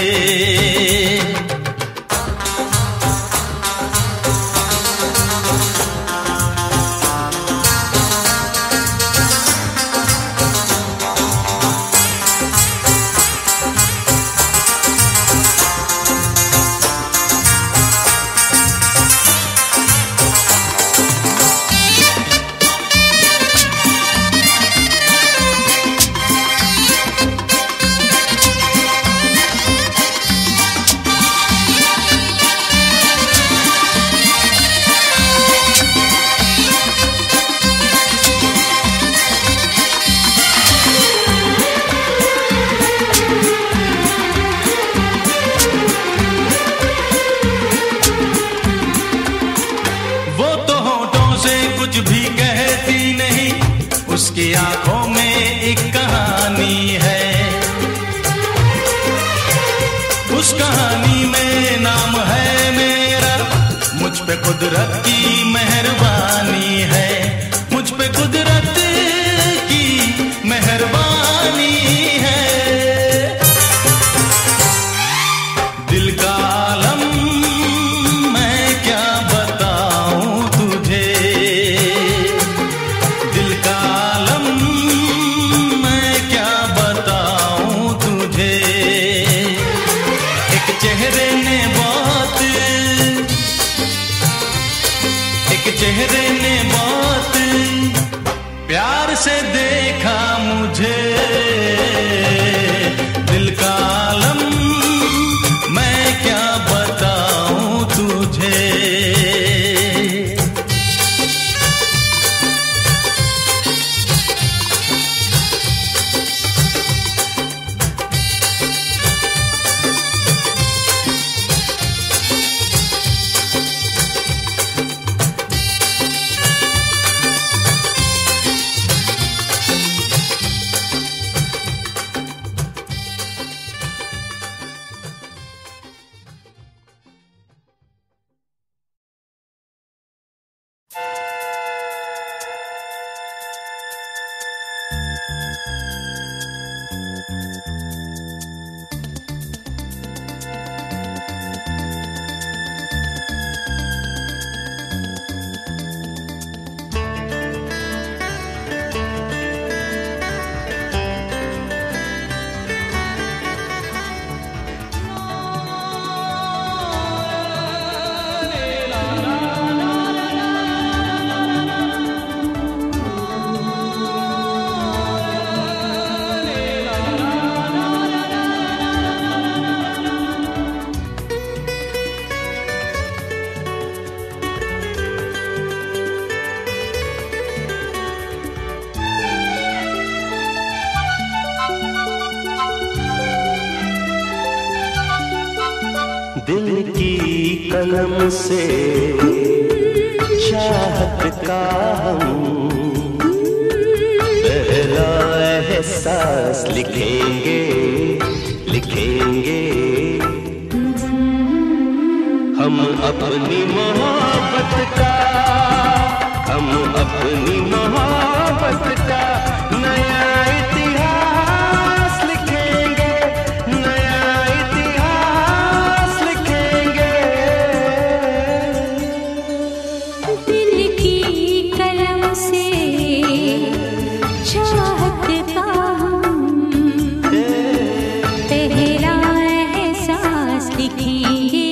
कुछ भी कहती नहीं उसकी आंखों में एक कहानी है। उस कहानी में नाम है मेरा। मुझ पे कुदरत की मेहरबानी है। मुझ पे कुदरत की मेहरबानी है। दिल का आलम मैं क्या बताऊं तुझे। दिल की कलम से चाहत का हम पहला एहसास लिखेंगे लिखेंगे हम अपनी मोहब्बत का हम अपनी मोहब्बत का नया इतिहास लिखेंगे नया इतिहास लिखेंगे दिल की कलम से चाहत का पहला एहसास लिखेंगे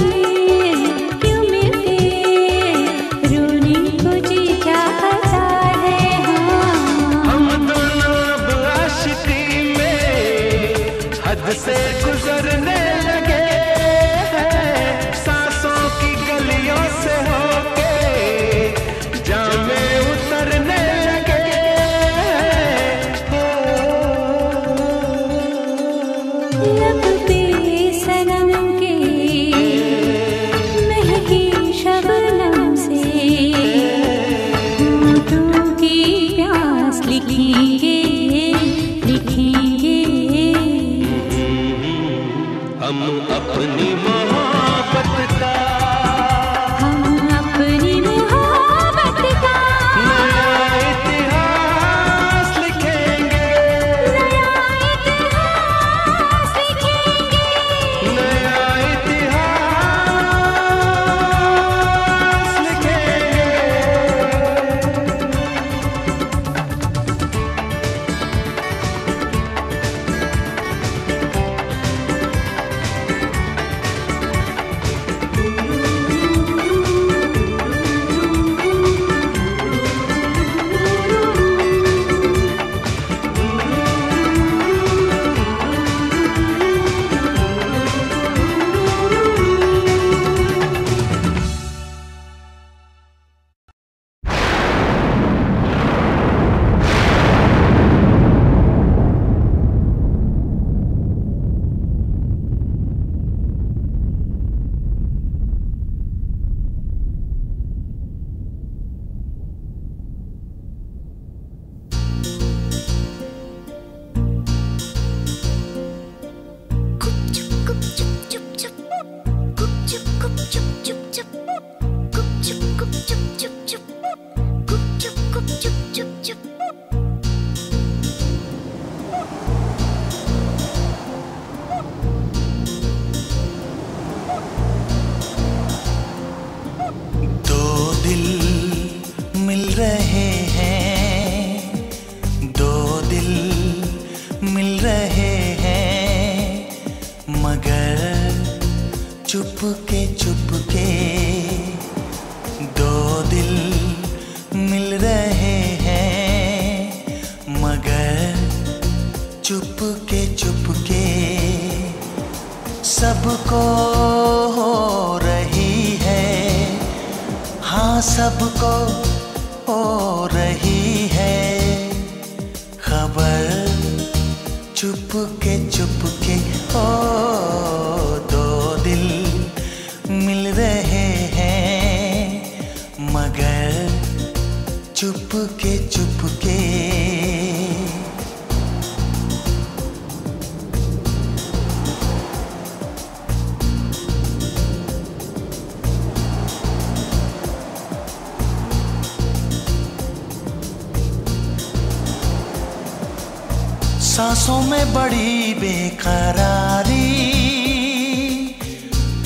लग पे चुपके चुपके दो दिल मिल रहे हैं, मगर चुपके चुपके सबको हो रही है, हाँ सबको हो रही है खबर चुपके चुपके। ओ दो दिल मिल रहे हैं, मगर चुपके चुपके। सांसों में बड़ी बेकरारी,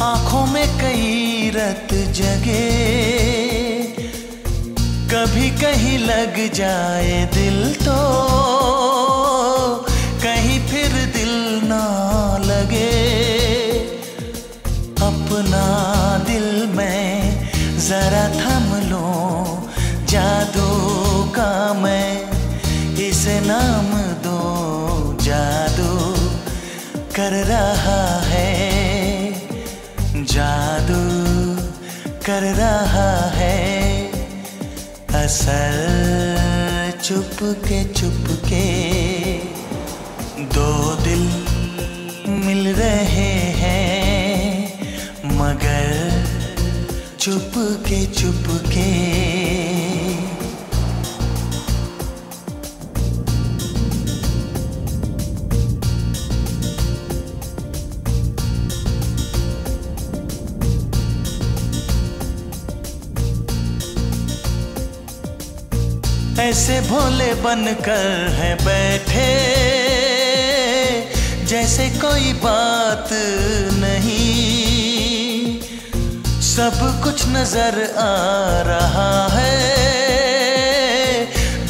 आँखों में कई रत जगे, कभी कहीं लग जाए दिल तो कहीं फिर दिल ना लगे। अपना दिल मैं जरा थम लूं, जादू का मैं इसे नाम दूं, जादू कर रहा है, जादू कर रहा है असर चुपके चुपके। दो दिल मिल रहे हैं, मगर चुपके चुपके। ऐसे भोले बनकर है बैठे जैसे कोई बात नहीं, सब कुछ नजर आ रहा है,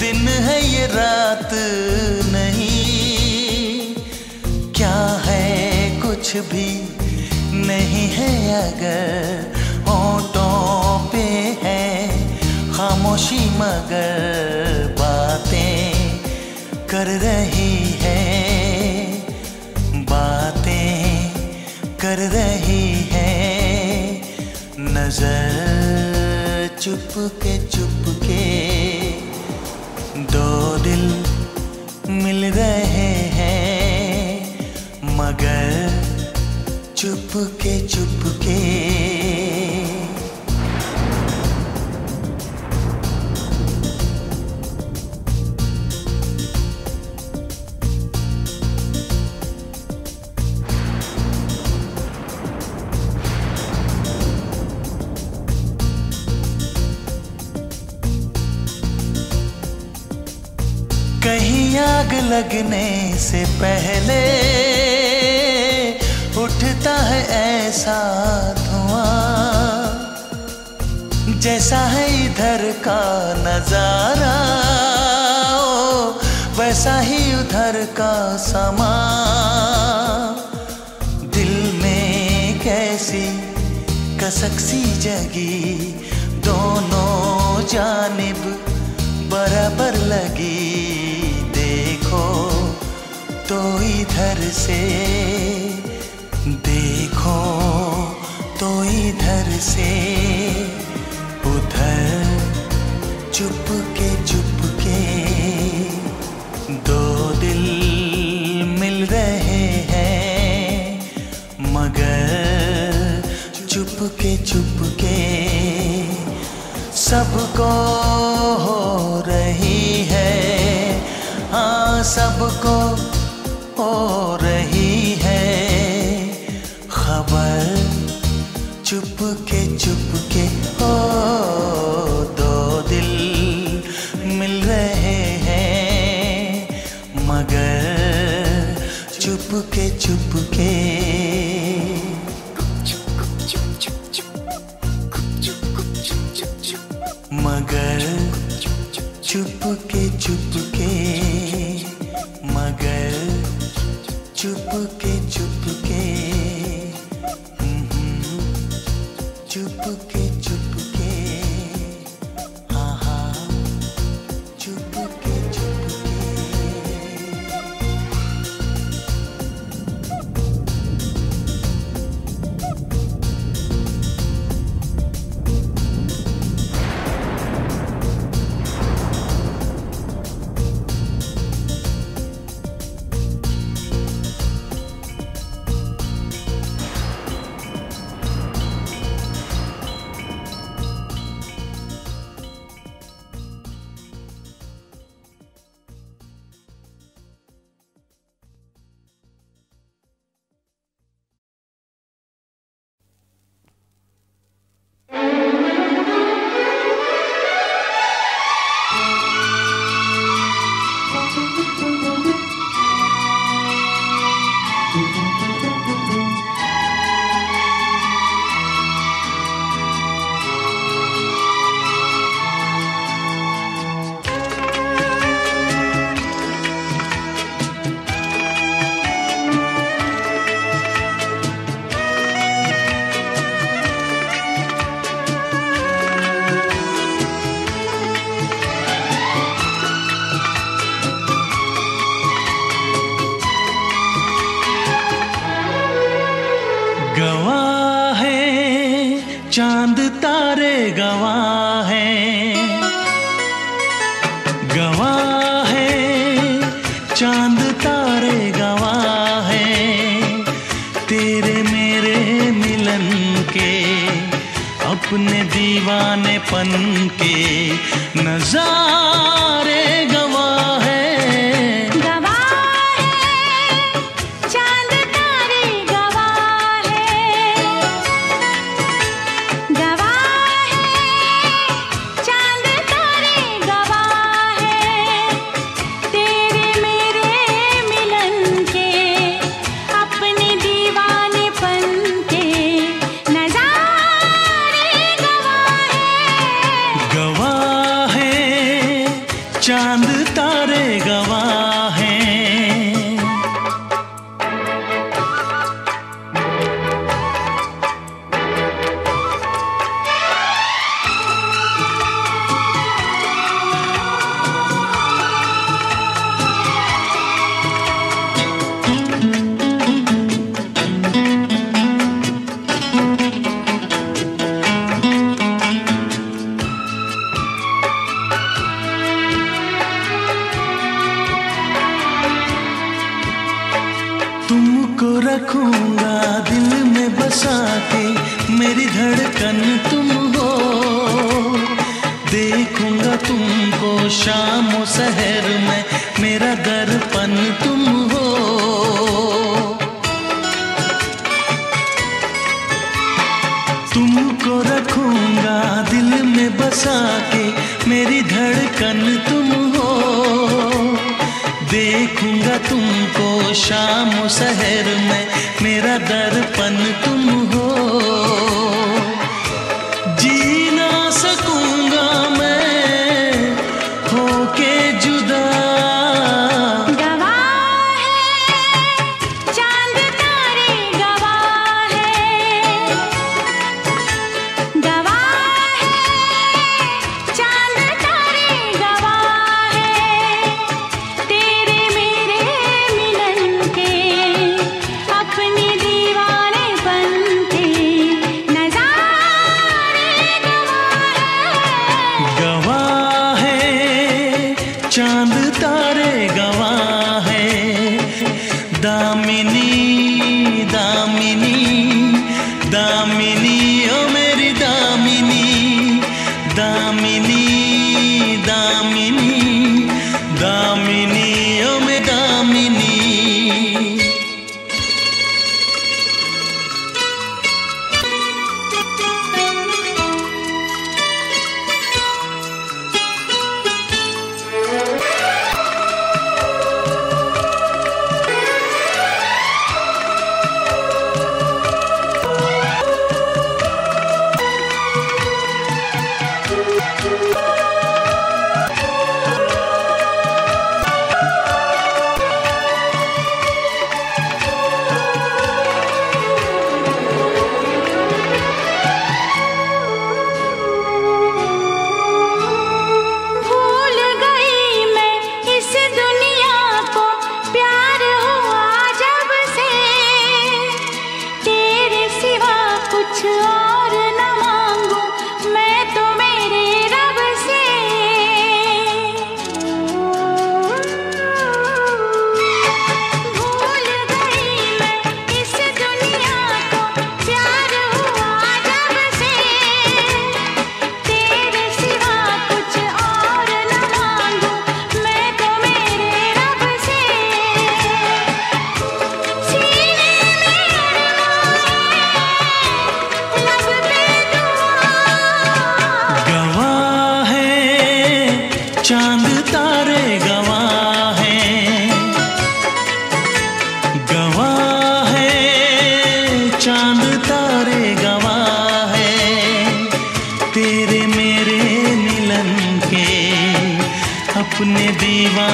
दिन है ये रात नहीं। क्या है कुछ भी नहीं है, अगर होंठों पे है खामोशी, मगर कर रही है बातें, कर रही है नजर चुपके चुपके। दो दिल मिल रहे हैं, मगर चुपके चुपके। कहीं आग लगने से पहले उठता है ऐसा धुआं, जैसा है इधर का नजारा वैसा ही उधर का समा। दिल में कैसी कसक सी जगी, दोनों जानिब बराबर लगी, देखो तो इधर से, देखो तो इधर से उधर चुपके चुपके। दो दिल मिल रहे हैं, मगर चुपके चुपके। सबको हो रही है, हाँ सबको हो रही है खबर चुपके चुपके। ओ दो दिल मिल रहे हैं। के चुपके मगर चुपके चुपके मगर चुपके चुपके चुपके चुपके आहा चुपके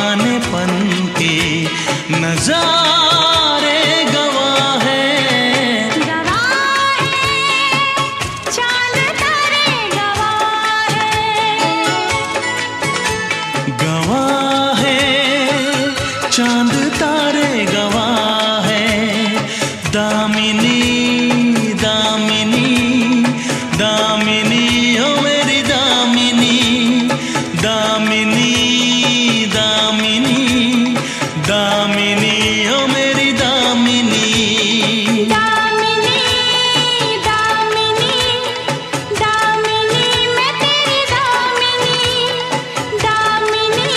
दीवानेपन के नजारे गवाह है, गवाह है चाल तेरे गवाह है, गवाह है चांद तारे गवाह है। दामिनी दामिनी दामिनी ओ मेरी दामिनी, दामिनी दामिनी दामिनी ओ मेरी दामिनी, दामिनी दामिनी दामिनी मैं तेरी दामिनी, दामिनी दामिनी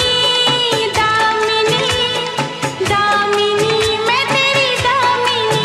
दामिनी मैं तेरी दामिनी।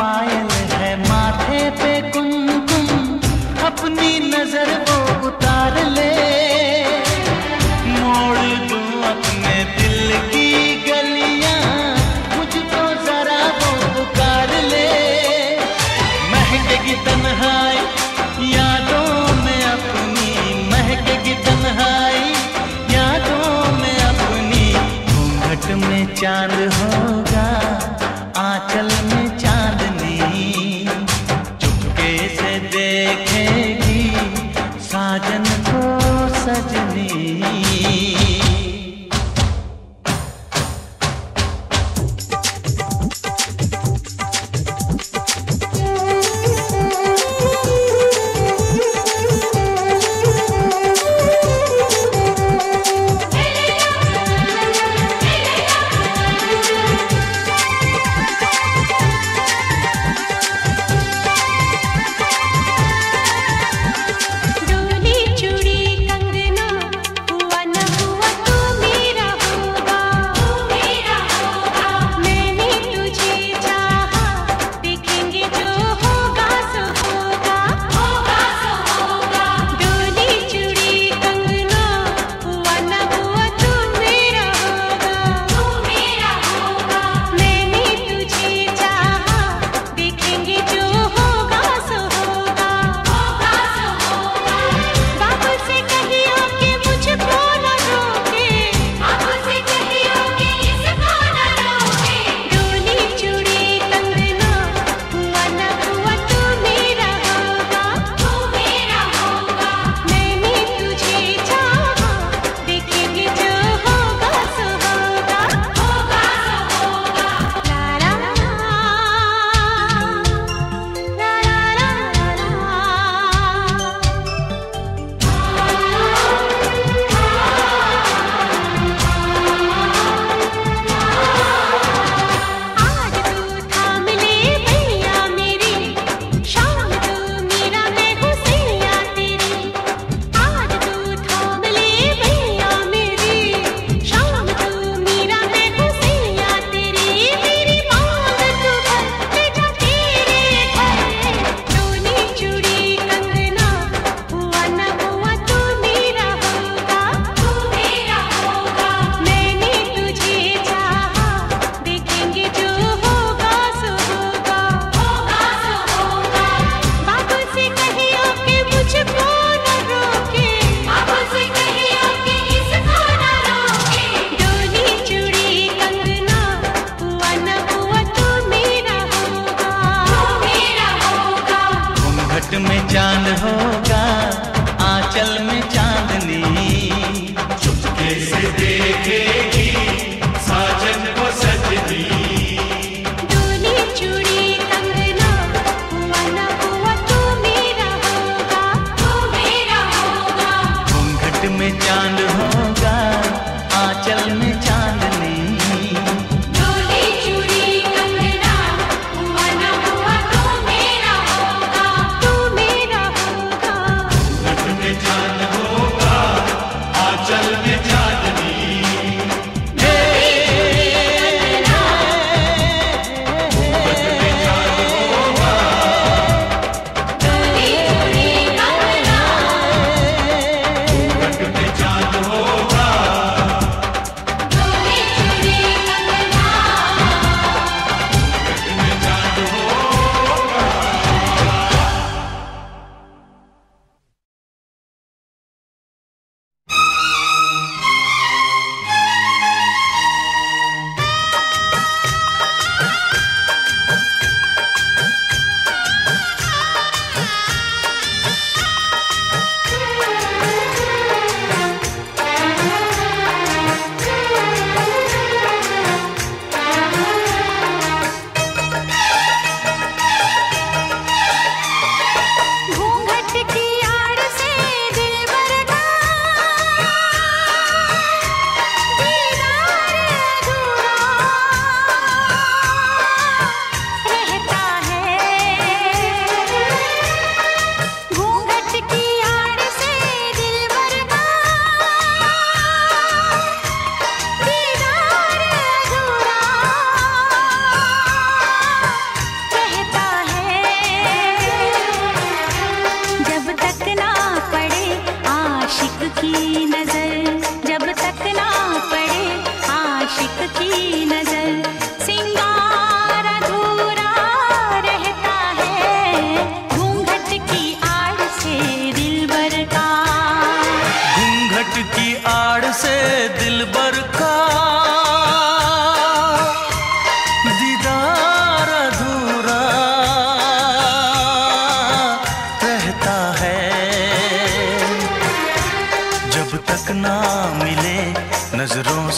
पायल है माथे पे कुमकुम अपनी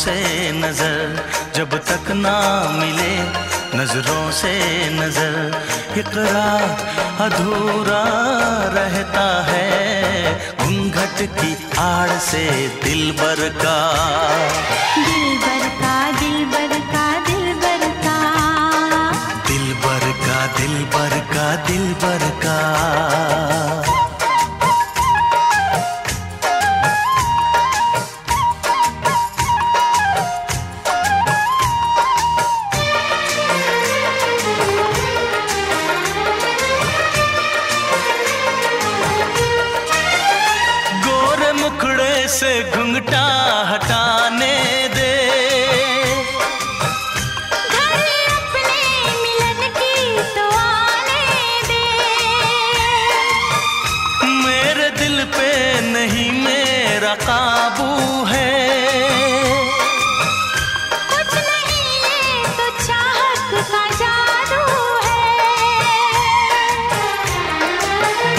से नजर जब तक ना मिले, नजरों से नजर इकरार अधूरा रहता है, घूंघट की आड़ से दिल भर का दिल भर का दिल भर का दिल भर का दिल भर का दिल भर का दिल भर का घुंघटा हटाने दे, घड़ी अपने मिलन की तो आने दे, मेरे दिल पे नहीं मेरा काबू है, कुछ नहीं ये तो चाहत का जादू है,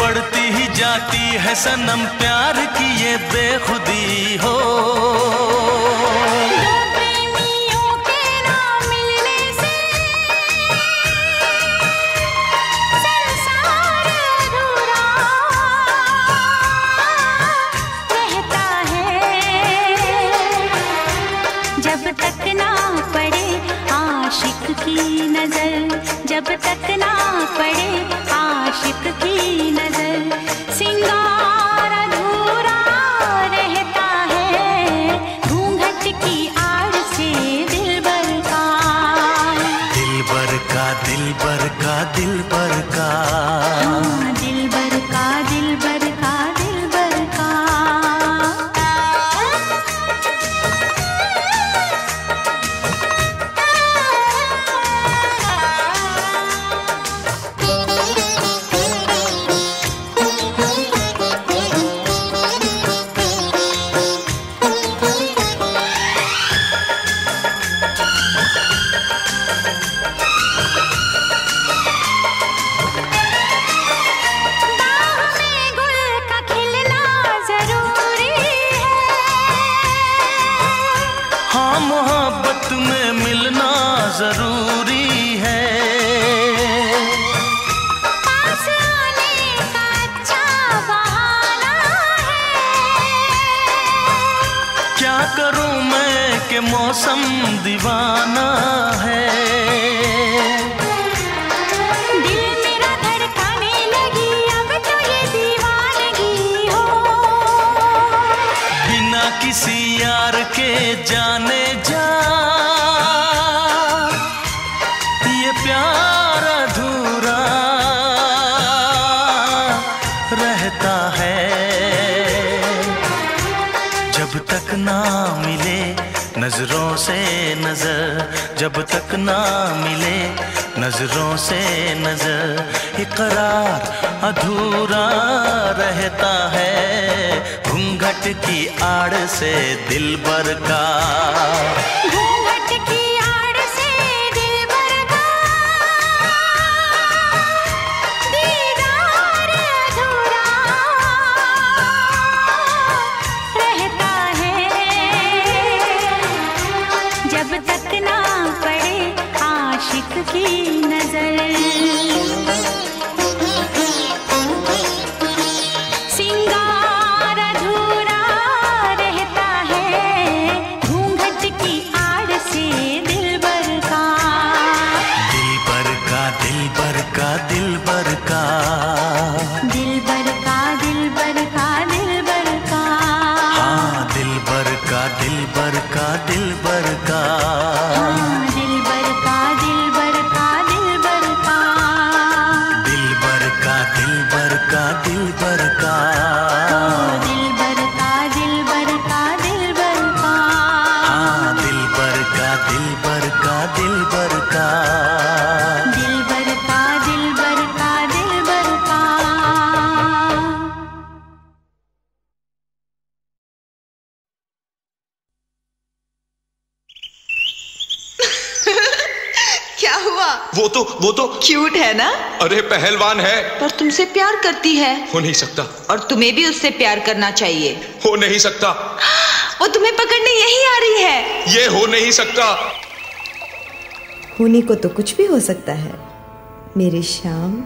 बढ़ती ही जाती है सनम प्यार की ये बेखुदी हो, दो प्रेमियों के ना मिलने से संसार अधूरा रहता है, जब तक ना पड़े आशिक की नजर, जब तक ना पड़े आशिक की नजर, सिंगार अधूरा रहता है, घूंघट की आड़ से दिल भर का दिल भर का दिल भर का दिल भर का दिल भर का दिल भर का दिल भर का। मौसम दीवाना है, दिल मेरा धड़कने लगी अब तो ये दीवानगी हो, बिना किसी यार के जाने जा ये प्यार अधूरा रहता है, जब तक ना मिले नजरों से नजर, जब तक ना मिले नजरों से नजर, इकरार अधूरा रहता है, घूंघट की आड़ से दिल भर का घूंघट की आड़ से दिल भर का दीदार अधूरा रहता है, जब तक ना पड़े आशिक की नजर। दिल भर का दिल भर का दिल भर का दिल भर का हुआ? वो तो वो तो क्यूट है ना? अरे पहलवान है। पर तुमसे प्यार करती है। हो नहीं सकता। और तुम्हें भी उससे प्यार करना चाहिए। हो नहीं सकता। वो तुम्हें पकड़ने यही आ रही है। ये हो नहीं सकता। होने को तो कुछ भी हो सकता है मेरी शाम।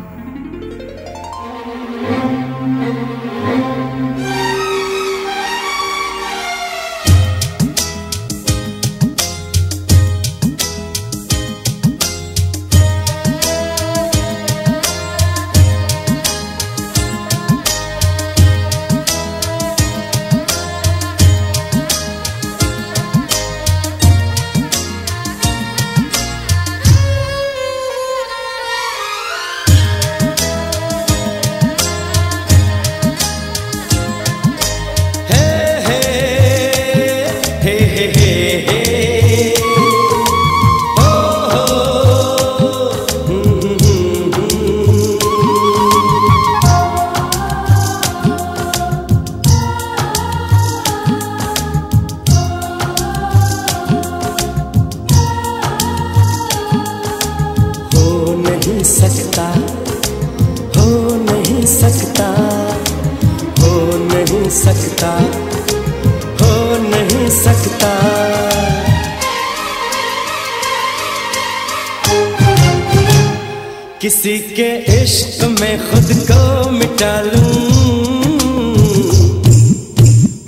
किसी के इश्क में खुद को मिटा लूं,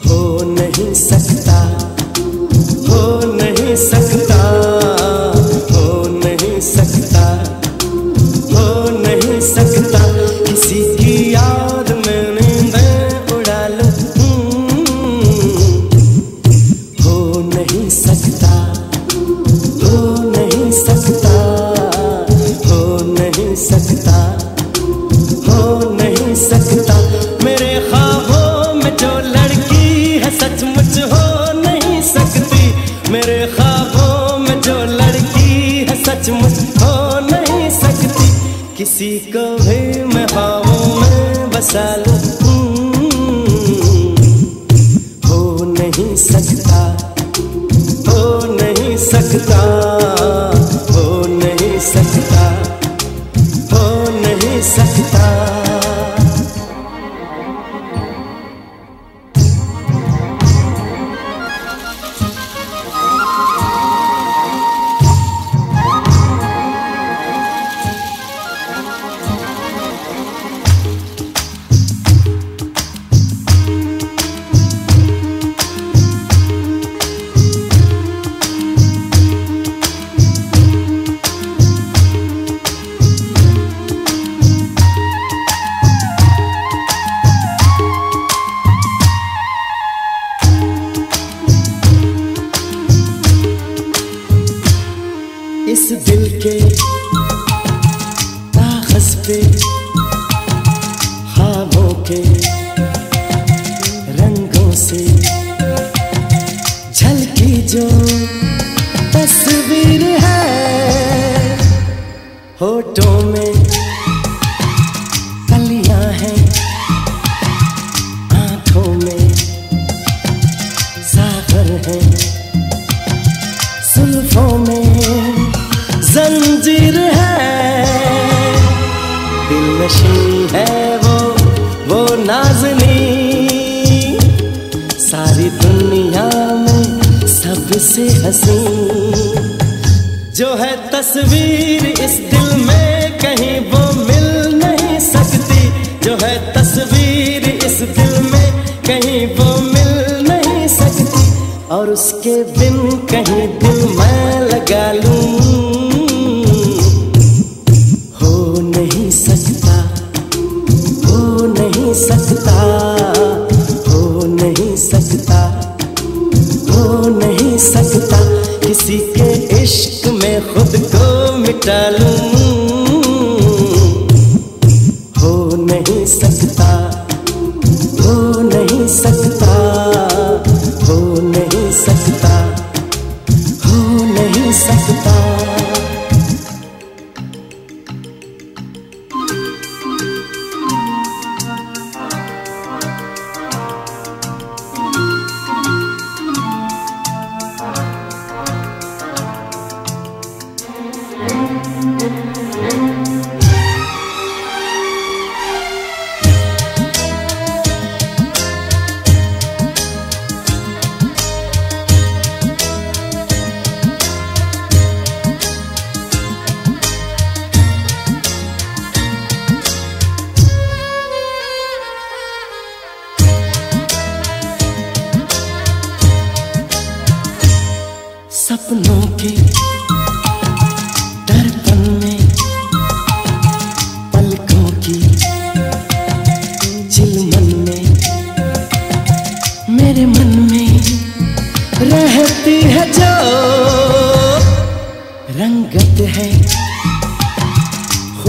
हो नहीं सकता, हो नहीं सकता, हो नहीं सकता, हो नहीं सकता। किसी की याद में नींदें उड़ा लूं, हो नहीं सकता, हो नहीं सकता, सकता, हो नहीं सकता। मेरे ख्वाबों में जो लड़की है सचमुच हो नहीं सकती। मेरे ख्वाबों में जो लड़की है सचमुच हो नहीं सकती। किसी को भी मैं ख्वाबों में बसा लूं, हो नहीं सकता, हो नहीं सकता, हो नहीं सकता, सकता।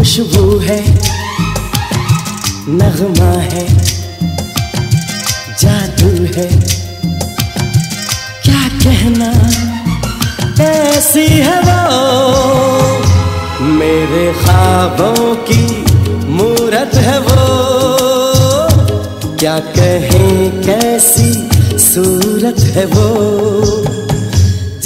खुशबू है, नगमा है, जादू है, क्या कहना ऐसी है वो, मेरे ख्वाबों की मूरत है वो, क्या कहें कैसी सूरत है वो,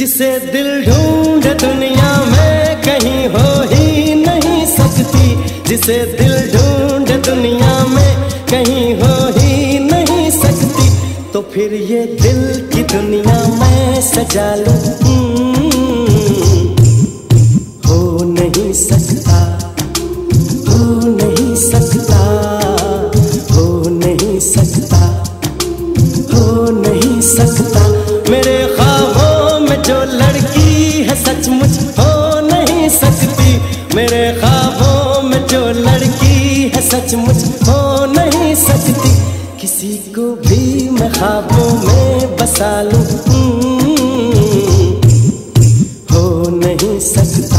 जिसे दिल ढूंढे दुनिया में कहीं हो ही नहीं सकती, जिसे दिल ढूंढे दुनिया में कहीं हो ही नहीं सकती, तो फिर ये दिल की दुनिया मैं सजा लूं, हो नहीं सकता, हो नहीं सकता, हो नहीं सकता, हो नहीं सकता, मेरे ख्वाबों में जो लड़की है सचमुच हो नहीं सकती, मेरे ख्वाबों में जो लड़की है सचमुच हो नहीं सकती, किसी को भी मैं ख्वाबों में बसा लूं, हो नहीं सकती।